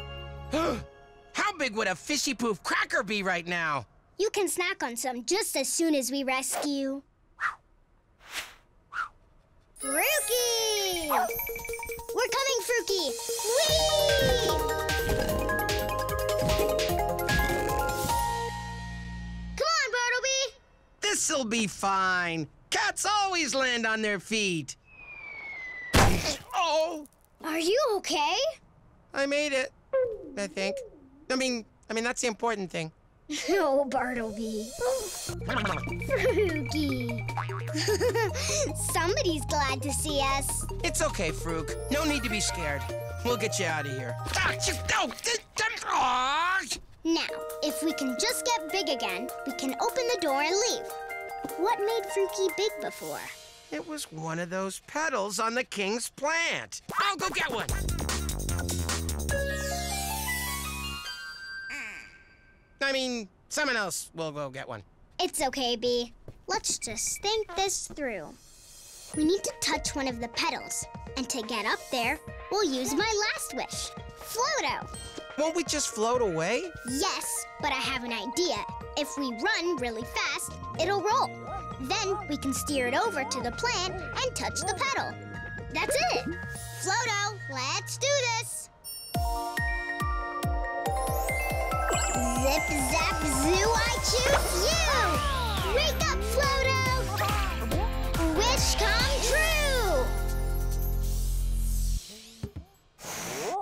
How big would a Fishy Poof cracker be right now? You can snack on some just as soon as we rescue. Frookie! We're coming, Frookie! Whee! This'll be fine. Cats always land on their feet. Oh! Are you okay? I made it, I think. I mean, that's the important thing. Oh, Bartleby. Frookie. Somebody's glad to see us. It's okay, Frooke. No need to be scared. We'll get you out of here. Now, if we can just get big again, we can open the door and leave. What made Frookie big before? It was one of those petals on the king's plant. I'll go get one. I mean, someone else will go get one. It's okay, Bee. Let's just think this through. We need to touch one of the petals. And to get up there, we'll use my last wish, Floato. Won't we just float away? Yes, but I have an idea. If we run really fast, it'll roll. Then we can steer it over to the plant and touch the petal. That's it. Floato, let's do this. Zip, zap, zoo, I choose you! Wake up, Floato! Wish come true!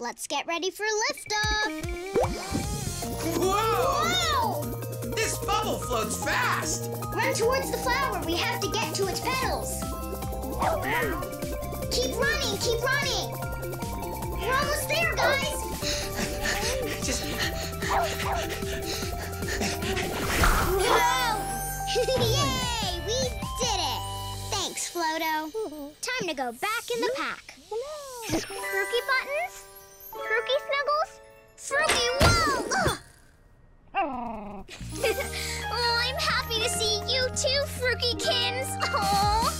Let's get ready for liftoff! Whoa! Whoa! This bubble floats fast! Run towards the flower. We have to get to its petals. Keep running, keep running! We're almost there, guys! Just... Whoa! Yay! We did it! Thanks, Floato. Time to go back in the pack. Frookie buttons? Frookie snuggles? Frookie, whoa! Oh, I'm happy to see you too, Frookiekins. Aww.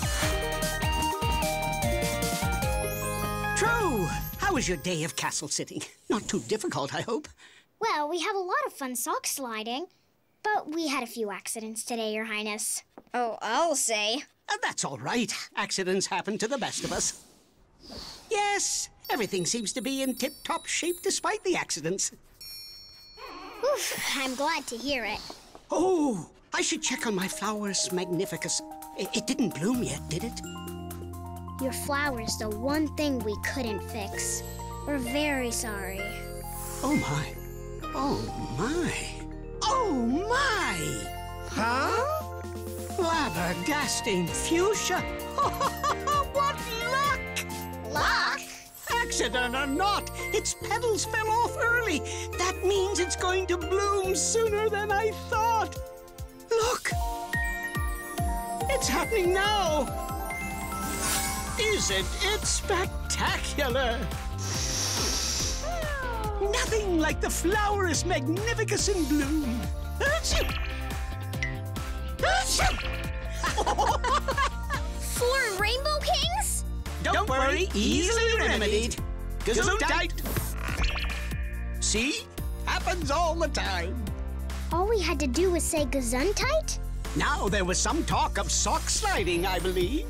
True. How was your day of castle sitting? Not too difficult, I hope. Well, we have a lot of fun sock sliding, but we had a few accidents today, Your Highness. Oh, I'll say. That's all right. Accidents happen to the best of us. Yes, everything seems to be in tip-top shape despite the accidents. Oof, I'm glad to hear it. Oh, I should check on my flowers, Magnificus. It didn't bloom yet, did it? Your flower's the one thing we couldn't fix. We're very sorry. Oh, my. Oh, my. Oh, my! Huh? Flabbergasting fuchsia! What luck! Luck? Accident or not, its petals fell off early. That means it's going to bloom sooner than I thought. Look! It's happening now! Isn't it spectacular? Nothing like the flower's magnificent bloom. Four Rainbow Kings? Don't worry, easily remedied. Gesundheit. See? Happens all the time. All we had to do was say Gesundheit? Now there was some talk of sock sliding, I believe.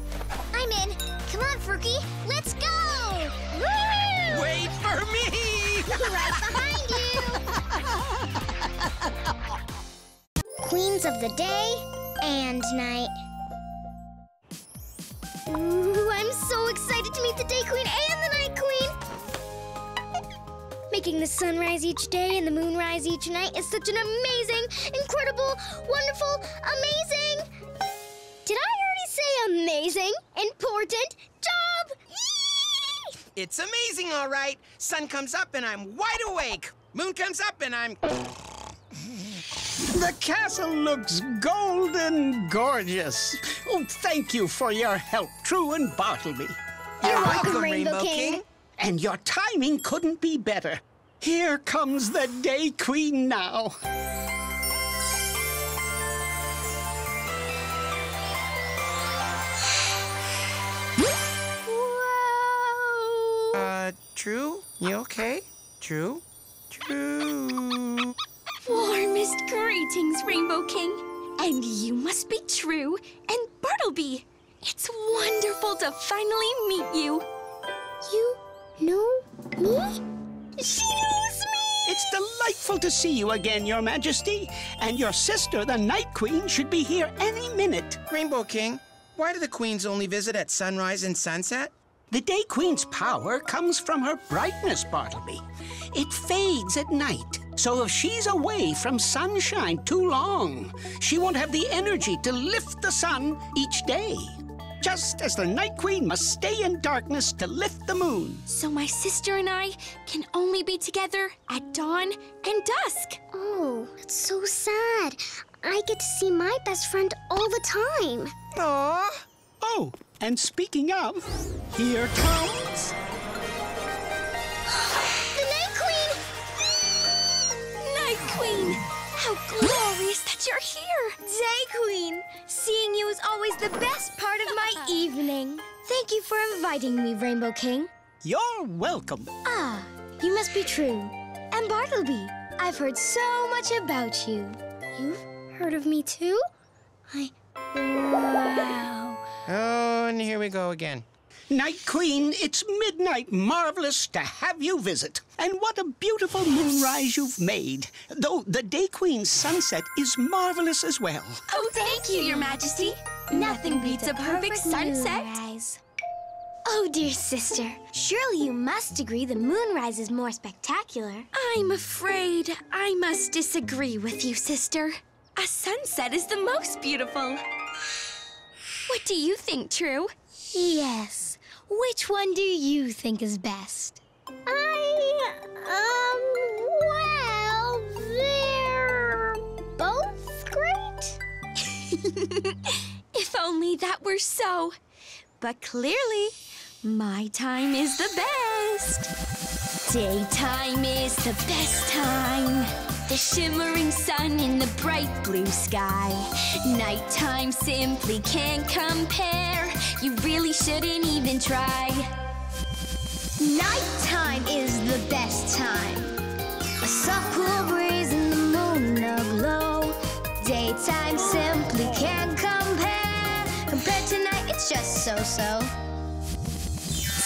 I'm in. Come on, Frookie. Let's go! Woo! Wait for me! Right behind you! Queens of the day and night. Ooh, I'm so excited to meet the Day Queen and the Night Queen! Making the sun rise each day and the moon rise each night is such an amazing, incredible, wonderful, amazing... Did I already say amazing, important, job? It's amazing, all right. Sun comes up and I'm wide awake. Moon comes up and I'm... The castle looks golden gorgeous. Oh, thank you for your help, True and Bartleby. You're welcome, Rainbow King. And your timing couldn't be better. Here comes the Day Queen now. True, you okay? True, True. Warmest greetings, Rainbow King. And you must be True and Bartleby. It's wonderful to finally meet you. You know me? She knows me! It's delightful to see you again, Your Majesty. And your sister, the Night Queen, should be here any minute. Rainbow King, why do the queens only visit at sunrise and sunset? The Day Queen's power comes from her brightness, Bartleby. It fades at night, so if she's away from sunshine too long, she won't have the energy to lift the sun each day, just as the Night Queen must stay in darkness to lift the moon. So my sister and I can only be together at dawn and dusk. Oh, it's so sad. I get to see my best friend all the time. Aww. Oh, and speaking of, here comes... The Night Queen! Night Queen! How glorious that you're here! Day Queen! Seeing you is always the best part of my evening. Thank you for inviting me, Rainbow King. You're welcome. Ah, you must be True. And Bartleby, I've heard so much about you. You've heard of me too? Wow. Oh, and here we go again. Night Queen, it's midnight. Marvelous to have you visit. And what a beautiful moonrise you've made. Though the Day Queen's sunset is marvelous as well. Oh, thank you, Your Majesty. Nothing beats a perfect sunset. Moonrise. Oh, dear sister, surely you must agree the moonrise is more spectacular. I'm afraid I must disagree with you, sister. A sunset is the most beautiful. What do you think, True? Yes. Which one do you think is best? Well, they're both great. If only that were so. But clearly, my time is the best. Daytime is the best time. The shimmering sun in the bright blue sky. Nighttime simply can't compare. You really shouldn't even try. Nighttime is the best time. A soft cool breeze and the moon aglow. Daytime simply can't compare. Compared to night, it's just so-so.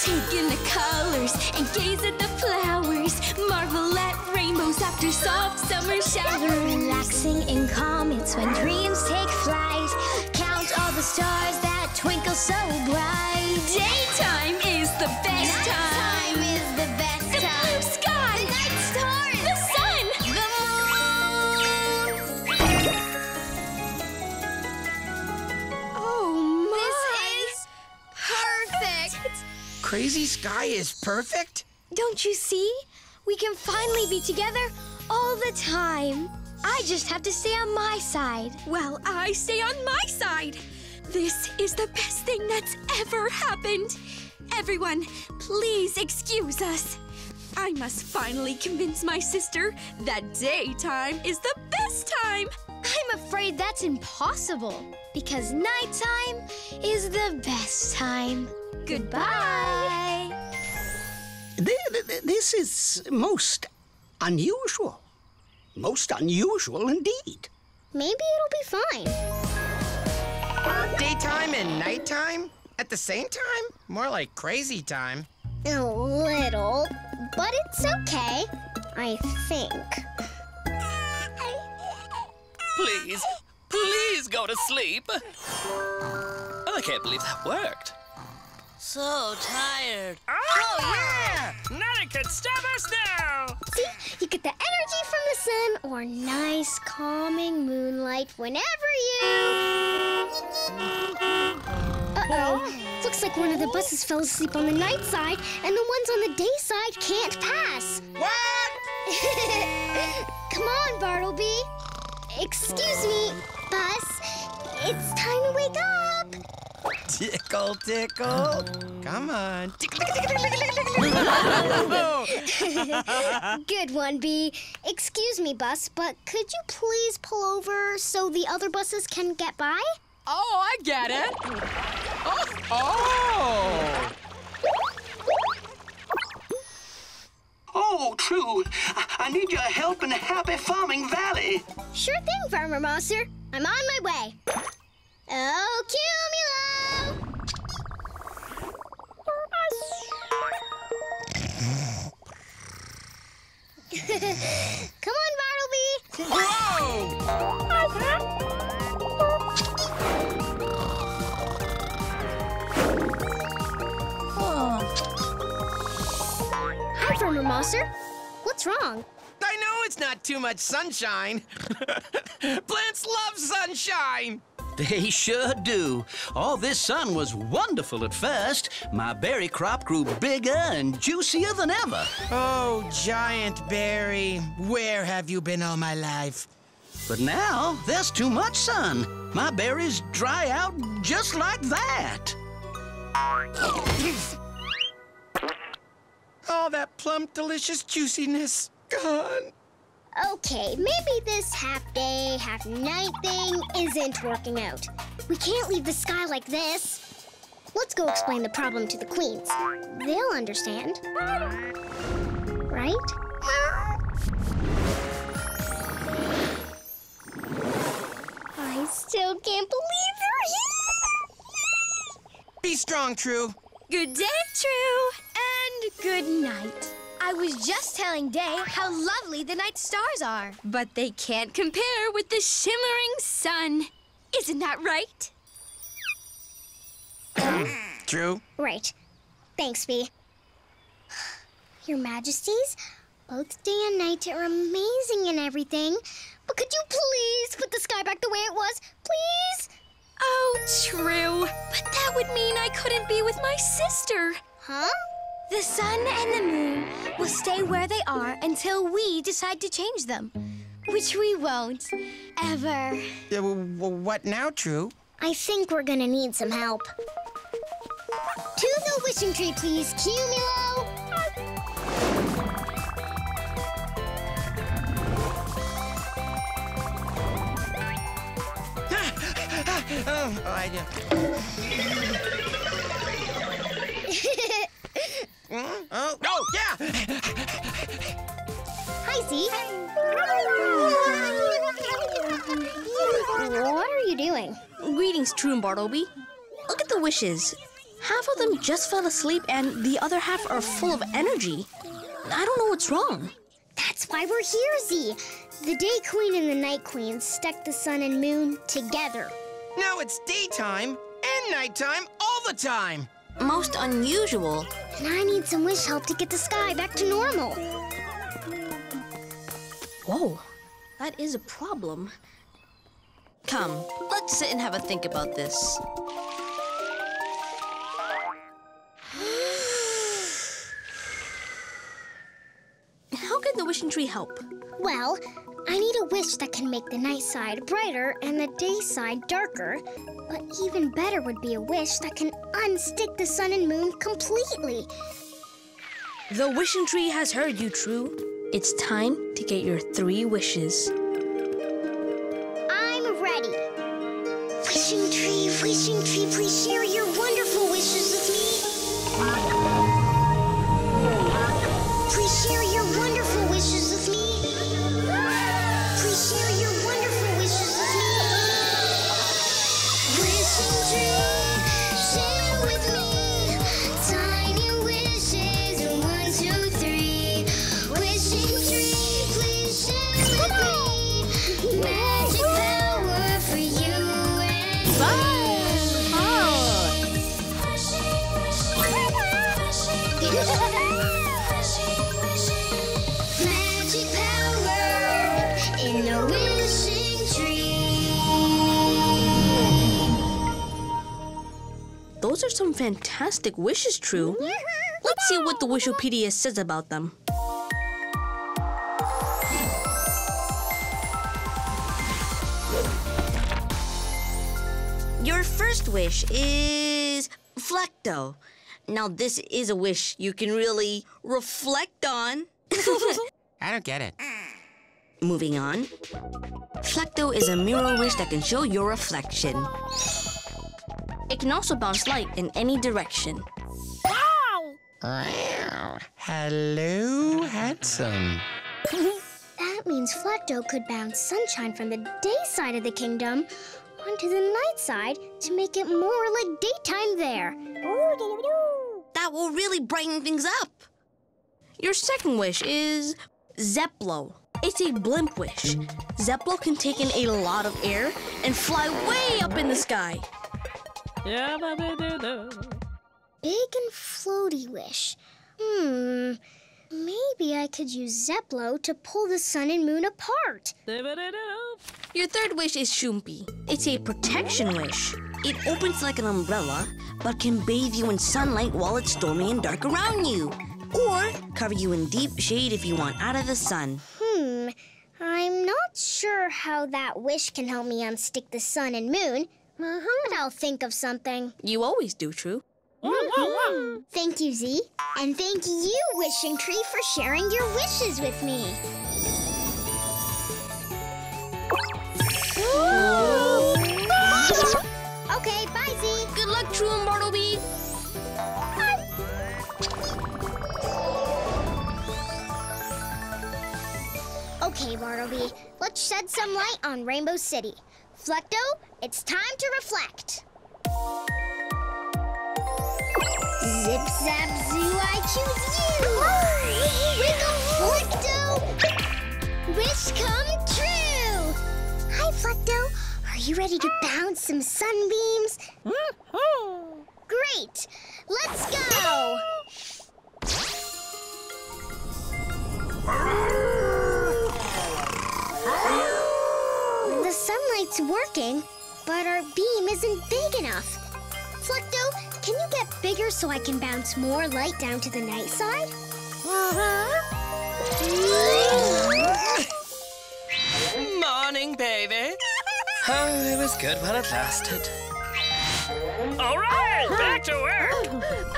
Take in the colors and gaze at the flowers. Marvel at rainbows after soft summer showers. Relaxing and calm, it's when dreams take flight. Count all the stars that twinkle so bright. Daytime is the best time. Nighttime is the best time. The blue sky. The night stars. The sun. The moon. Oh my. This is perfect. Crazy Sky is perfect? Don't you see? We can finally be together all the time. I just have to stay on my side. Well, I stay on my side. This is the best thing that's ever happened. Everyone, please excuse us. I must finally convince my sister that daytime is the best time. I'm afraid that's impossible because nighttime is the best time. Goodbye. This is most unusual. Most unusual indeed. Maybe it'll be fine. Daytime and nighttime? At the same time? More like crazy time. A little, but it's okay, I think. Please, please go to sleep. Oh, I can't believe that worked. So tired. Oh, yeah! Nothing can stop us now! See, you get the energy from the sun or nice, calming moonlight whenever you... Uh-oh. Looks like one of the buses fell asleep on the night side and the ones on the day side can't pass. What? Come on, Bartleby. Excuse me, bus. It's time to wake up. Tickle, tickle. Come on. Tickle, tickle, tickle, tickle, tickle. Good one, Bee. Excuse me, bus, but could you please pull over so the other buses can get by? Oh, I get it. Oh. Oh, true. I need your help in Happy Farming Valley. Sure thing, Farmer Mosser. I'm on my way. Oh, Cumulo. Come on, Bartleby! Whoa! Hi, Farmer Mosser. What's wrong? I know it's not too much sunshine. Plants love sunshine! They sure do. All this sun was wonderful at first. My berry crop grew bigger and juicier than ever. Oh, giant berry, where have you been all my life? But now there's too much sun. My berries dry out just like that. All that plump, delicious juiciness gone. Okay, maybe this half-day, half-night thing isn't working out. We can't leave the sky like this. Let's go explain the problem to the queens. They'll understand. Right? I still can't believe you're here! Be strong, True. Good day, True, and good night. I was just telling Day how lovely the night stars are. But they can't compare with the shimmering sun. Isn't that right? True. Right. Thanks, Bee. Your Majesties, both day and night are amazing and everything. But could you please put the sky back the way it was? Please? Oh, True. But that would mean I couldn't be with my sister. Huh? The sun and the moon will stay where they are until we decide to change them, which we won't, ever. What now, True? I think we're gonna need some help. To the wishing tree, please, Cumulo! Oh, I do. Oh, oh, yeah! Hi, Zee. What are you doing? Greetings, True and Bartleby. Look at the wishes. Half of them just fell asleep and the other half are full of energy. I don't know what's wrong. That's why we're here, Zee. The Day Queen and the Night Queen stuck the sun and moon together. Now it's daytime and nighttime all the time. Most unusual. And I need some wish help to get the sky back to normal. Whoa, that is a problem. Come, let's sit and have a think about this. How can the Wishing Tree help? Well, I need a wish that can make the night side brighter and the day side darker. But even better would be a wish that can unstick the sun and moon completely. The Wishing Tree has heard you, True. It's time to get your 3 wishes. I'm ready. Wishing Tree, please share your wonderful wishes with me. Please share your wonderful wishes with me. Please share your wonderful wishes with me. Wishing Tree, share with me. Those are some fantastic wishes, True. Let's see what the Wishipedia says about them. Your first wish is Flecto. Now this is a wish you can really reflect on. I don't get it. Moving on. Flecto is a mirror wish that can show your reflection. It can also bounce light in any direction. Wow! Hello, handsome. That means Flecto could bounce sunshine from the day side of the kingdom onto the night side to make it more like daytime there. That will really brighten things up. Your second wish is Zepplo. It's a blimp wish. Zepplo can take in a lot of air and fly way up in the sky. Big and floaty wish. Maybe I could use Zepplo to pull the sun and moon apart. Your third wish is Shumpi. It's a protection wish. It opens like an umbrella, but can bathe you in sunlight while it's stormy and dark around you. Or cover you in deep shade if you want out of the sun. I'm not sure how that wish can help me unstick the sun and moon. But I'll think of something. You always do, True. Thank you, Zee. And thank you, Wishing Tree, for sharing your wishes with me. Okay, bye, Zee. Good luck, True and Bartleby. Okay, Bartleby, let's shed some light on Rainbow City. Flecto, it's time to reflect. Zip, zap, zoo, I choose you. Wiggle, Flecto. Wish come true. Hi, Flecto. Are you ready to bounce some sunbeams? Great. Let's go. The sunlight's working, but our beam isn't big enough. Flecto, can you get bigger so I can bounce more light down to the night side? Morning, baby. Oh, it was good while it lasted. All right, back to work.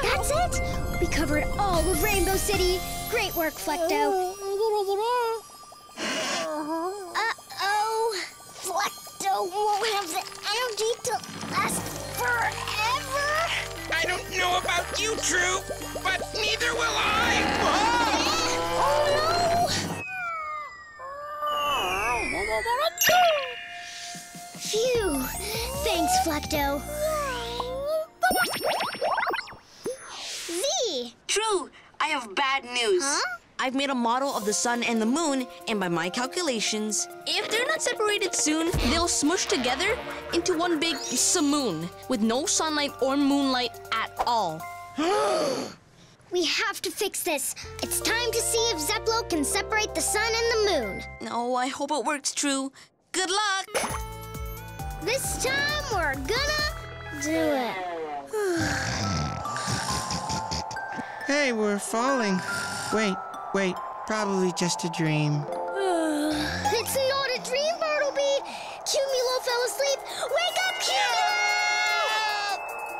That's it. We covered all of Rainbow City. Great work, Flecto. Flecto won't have the energy to last forever. I don't know about you, True, but neither will I. Oh no! Phew. Thanks, Flecto. Zee! True, I have bad news. Huh? I've made a model of the sun and the moon, and by my calculations, if they're not separated soon, they'll smush together into one big simoon with no sunlight or moonlight at all. We have to fix this. It's time to see if Zepplo can separate the sun and the moon. No, I hope it works, True. Good luck. This time we're gonna do it. Hey, we're falling. Wait, probably just a dream. It's not a dream, Bartleby. Cumulo fell asleep. Wake up, Cumulo!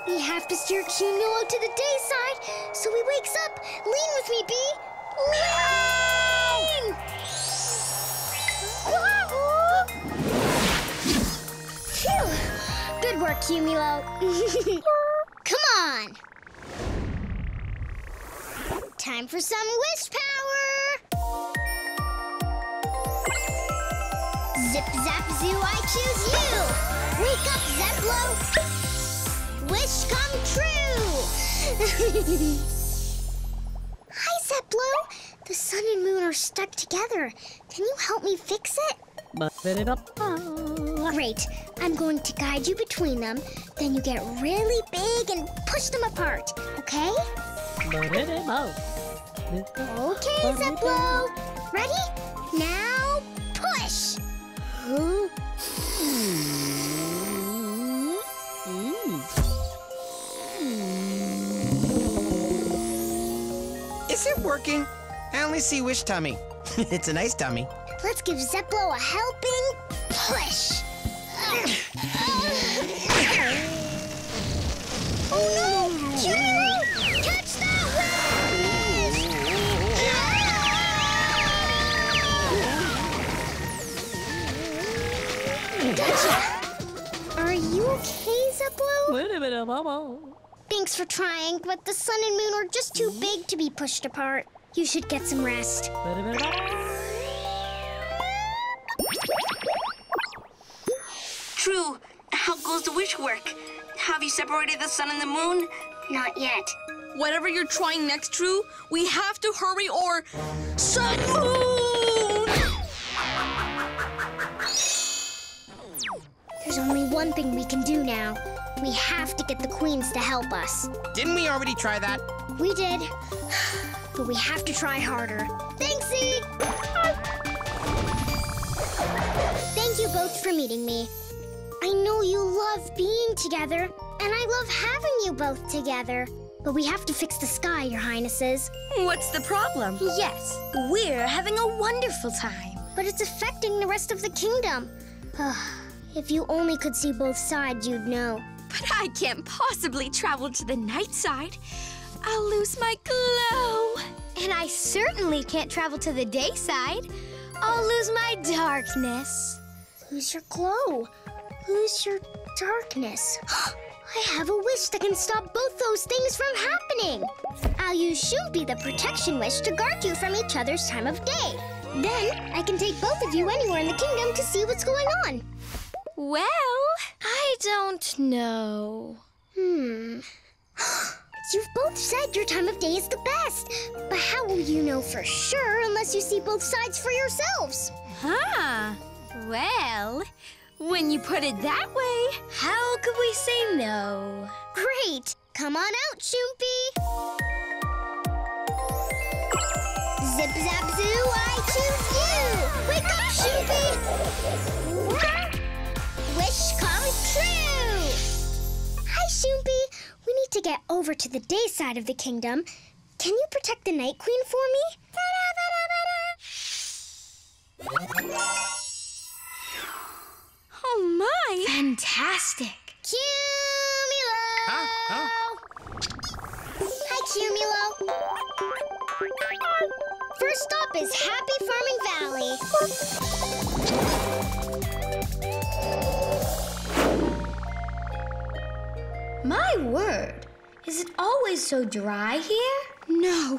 We have to steer Cumulo to the day side so he wakes up. Lean with me, Bee. Lean! Phew! Good work, Cumulo. Come on. Time for some wish power! Zip zap zoo, I choose you! Wake up, Zepplo! Wish come true! Hi, Zepplo! The sun and moon are stuck together. Can you help me fix it? Great. I'm going to guide you between them. Then you get really big and push them apart, okay? Okay, Zepplo. Ready? Now, push! Is it working? I only see wish tummy. It's a nice tummy. Let's give Zepplo a helping push. Oh no! Cumulo! Catch that wish! Gotcha! Are you okay, Zepplo? Thanks for trying, but the sun and moon are just too big to be pushed apart. You should get some rest. True. How goes the wish work? Have you separated the sun and the moon? Not yet. Whatever you're trying next, True, we have to hurry or... Sun Moon! There's only one thing we can do now. We have to get the queens to help us. Didn't we already try that? We did. But we have to try harder. Thanks, Zee! Thank you both for meeting me. I know you love being together, and I love having you both together. But we have to fix the sky, Your Highnesses. What's the problem? Yes, we're having a wonderful time. But it's affecting the rest of the kingdom. If you only could see both sides, you'd know. But I can't possibly travel to the night side. I'll lose my glow. And I certainly can't travel to the day side. I'll lose my darkness. Lose your glow. Lose your darkness. I have a wish that can stop both those things from happening. I'll use Shumpi the protection wish to guard you from each other's time of day. Then I can take both of you anywhere in the kingdom to see what's going on. Well, I don't know. You've both said your time of day is the best. But how will you know for sure unless you see both sides for yourselves? Well... when you put it that way, how could we say no? Great! Come on out, Shumpi! Zip zap zoo, I choose you! Wake up, Shumpi! Wish come true! Hi, Shumpi! We need to get over to the day side of the kingdom. Can you protect the Night Queen for me? Oh, my! Fantastic! Cumulo! Hi, Cumulo. First stop is Happy Farming Valley. My word! Is it always so dry here? No.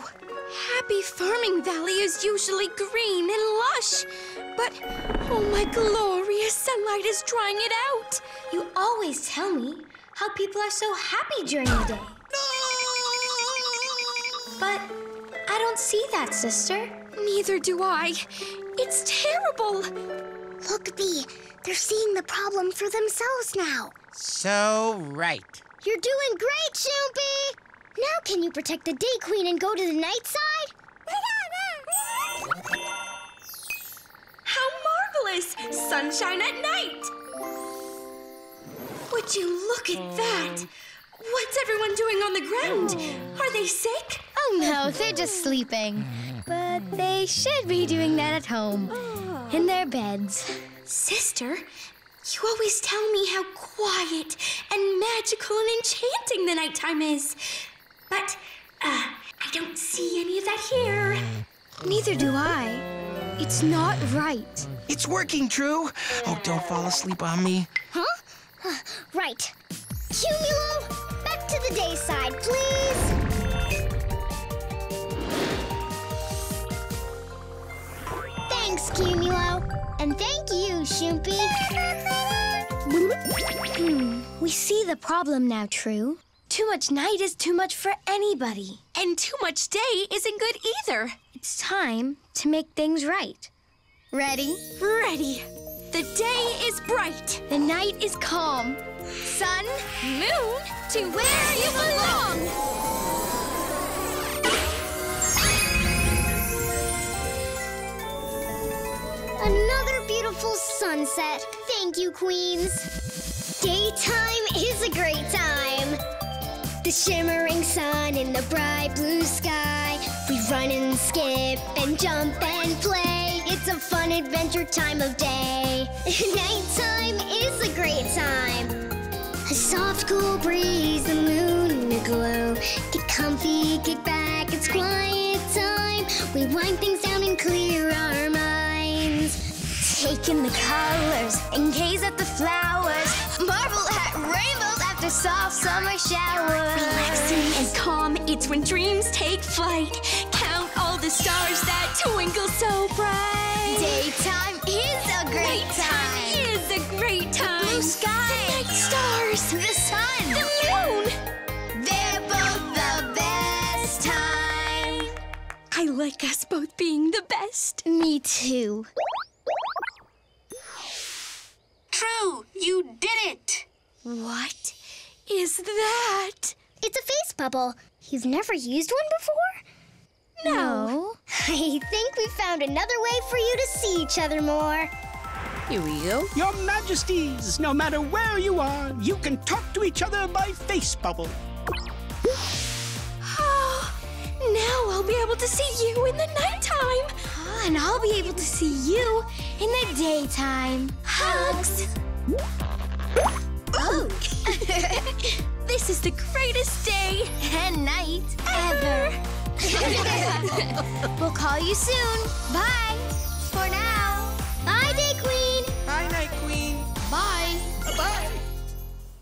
Happy Farming Valley is usually green and lush. But, oh my glorious sunlight is drying it out. You always tell me how people are so happy during the day. No! But I don't don't see that, sister. Neither do I. It's terrible. Look, Bee. They're seeing the problem for themselves now. So right. You're doing great, Shumpi! Now can you protect the Day Queen and go to the night side? How marvelous! Sunshine at night! Would you look at that? What's everyone doing on the ground? Are they sick? Oh no, they're just sleeping. But they should be doing that at home, in their beds. Sister, you always tell me how quiet and magical and enchanting the nighttime is. But, I don't see any of that here. Neither do I. It's not right. It's working, True. Oh, don't fall asleep on me. Huh? Right. Cumulo, back to the day side, please. Thanks, Cumulo. And thank you, Shumpi. We see the problem now, True. Too much night is too much for anybody. And too much day isn't good either. It's time to make things right. Ready? Ready. The day is bright. The night is calm. Sun, moon, to where you belong. Another beautiful sunset. Thank you, Queens. Daytime is a great time. The shimmering sun in the bright blue sky. We run and skip and jump and play. It's a fun adventure time of day. Nighttime is a great time. A soft cool breeze, the moon a glow. Get comfy, get back, it's quiet time. We wind things down and clear our minds. Take in the colors and gaze at the flowers. Marvel at rainbows after soft summer showers. Relaxing and calm, it's when dreams take flight. Count all the stars that twinkle so bright. Daytime is a great time. Nighttime is a great time. The blue sky, the night stars, the sun, the moon. They're both the best time. I like us both being the best. Me too. True, you did it! What is that? It's a face bubble. You've never used one before? No. I think we found another way for you to see each other more. Here we go. Your Majesties, no matter where you are, you can talk to each other by face bubble. Oh, now I'll be able to see you in the nighttime. And I'll be able to see you in the daytime. Hugs! Oh! This is the greatest day and night ever. We'll call you soon. Bye. For now.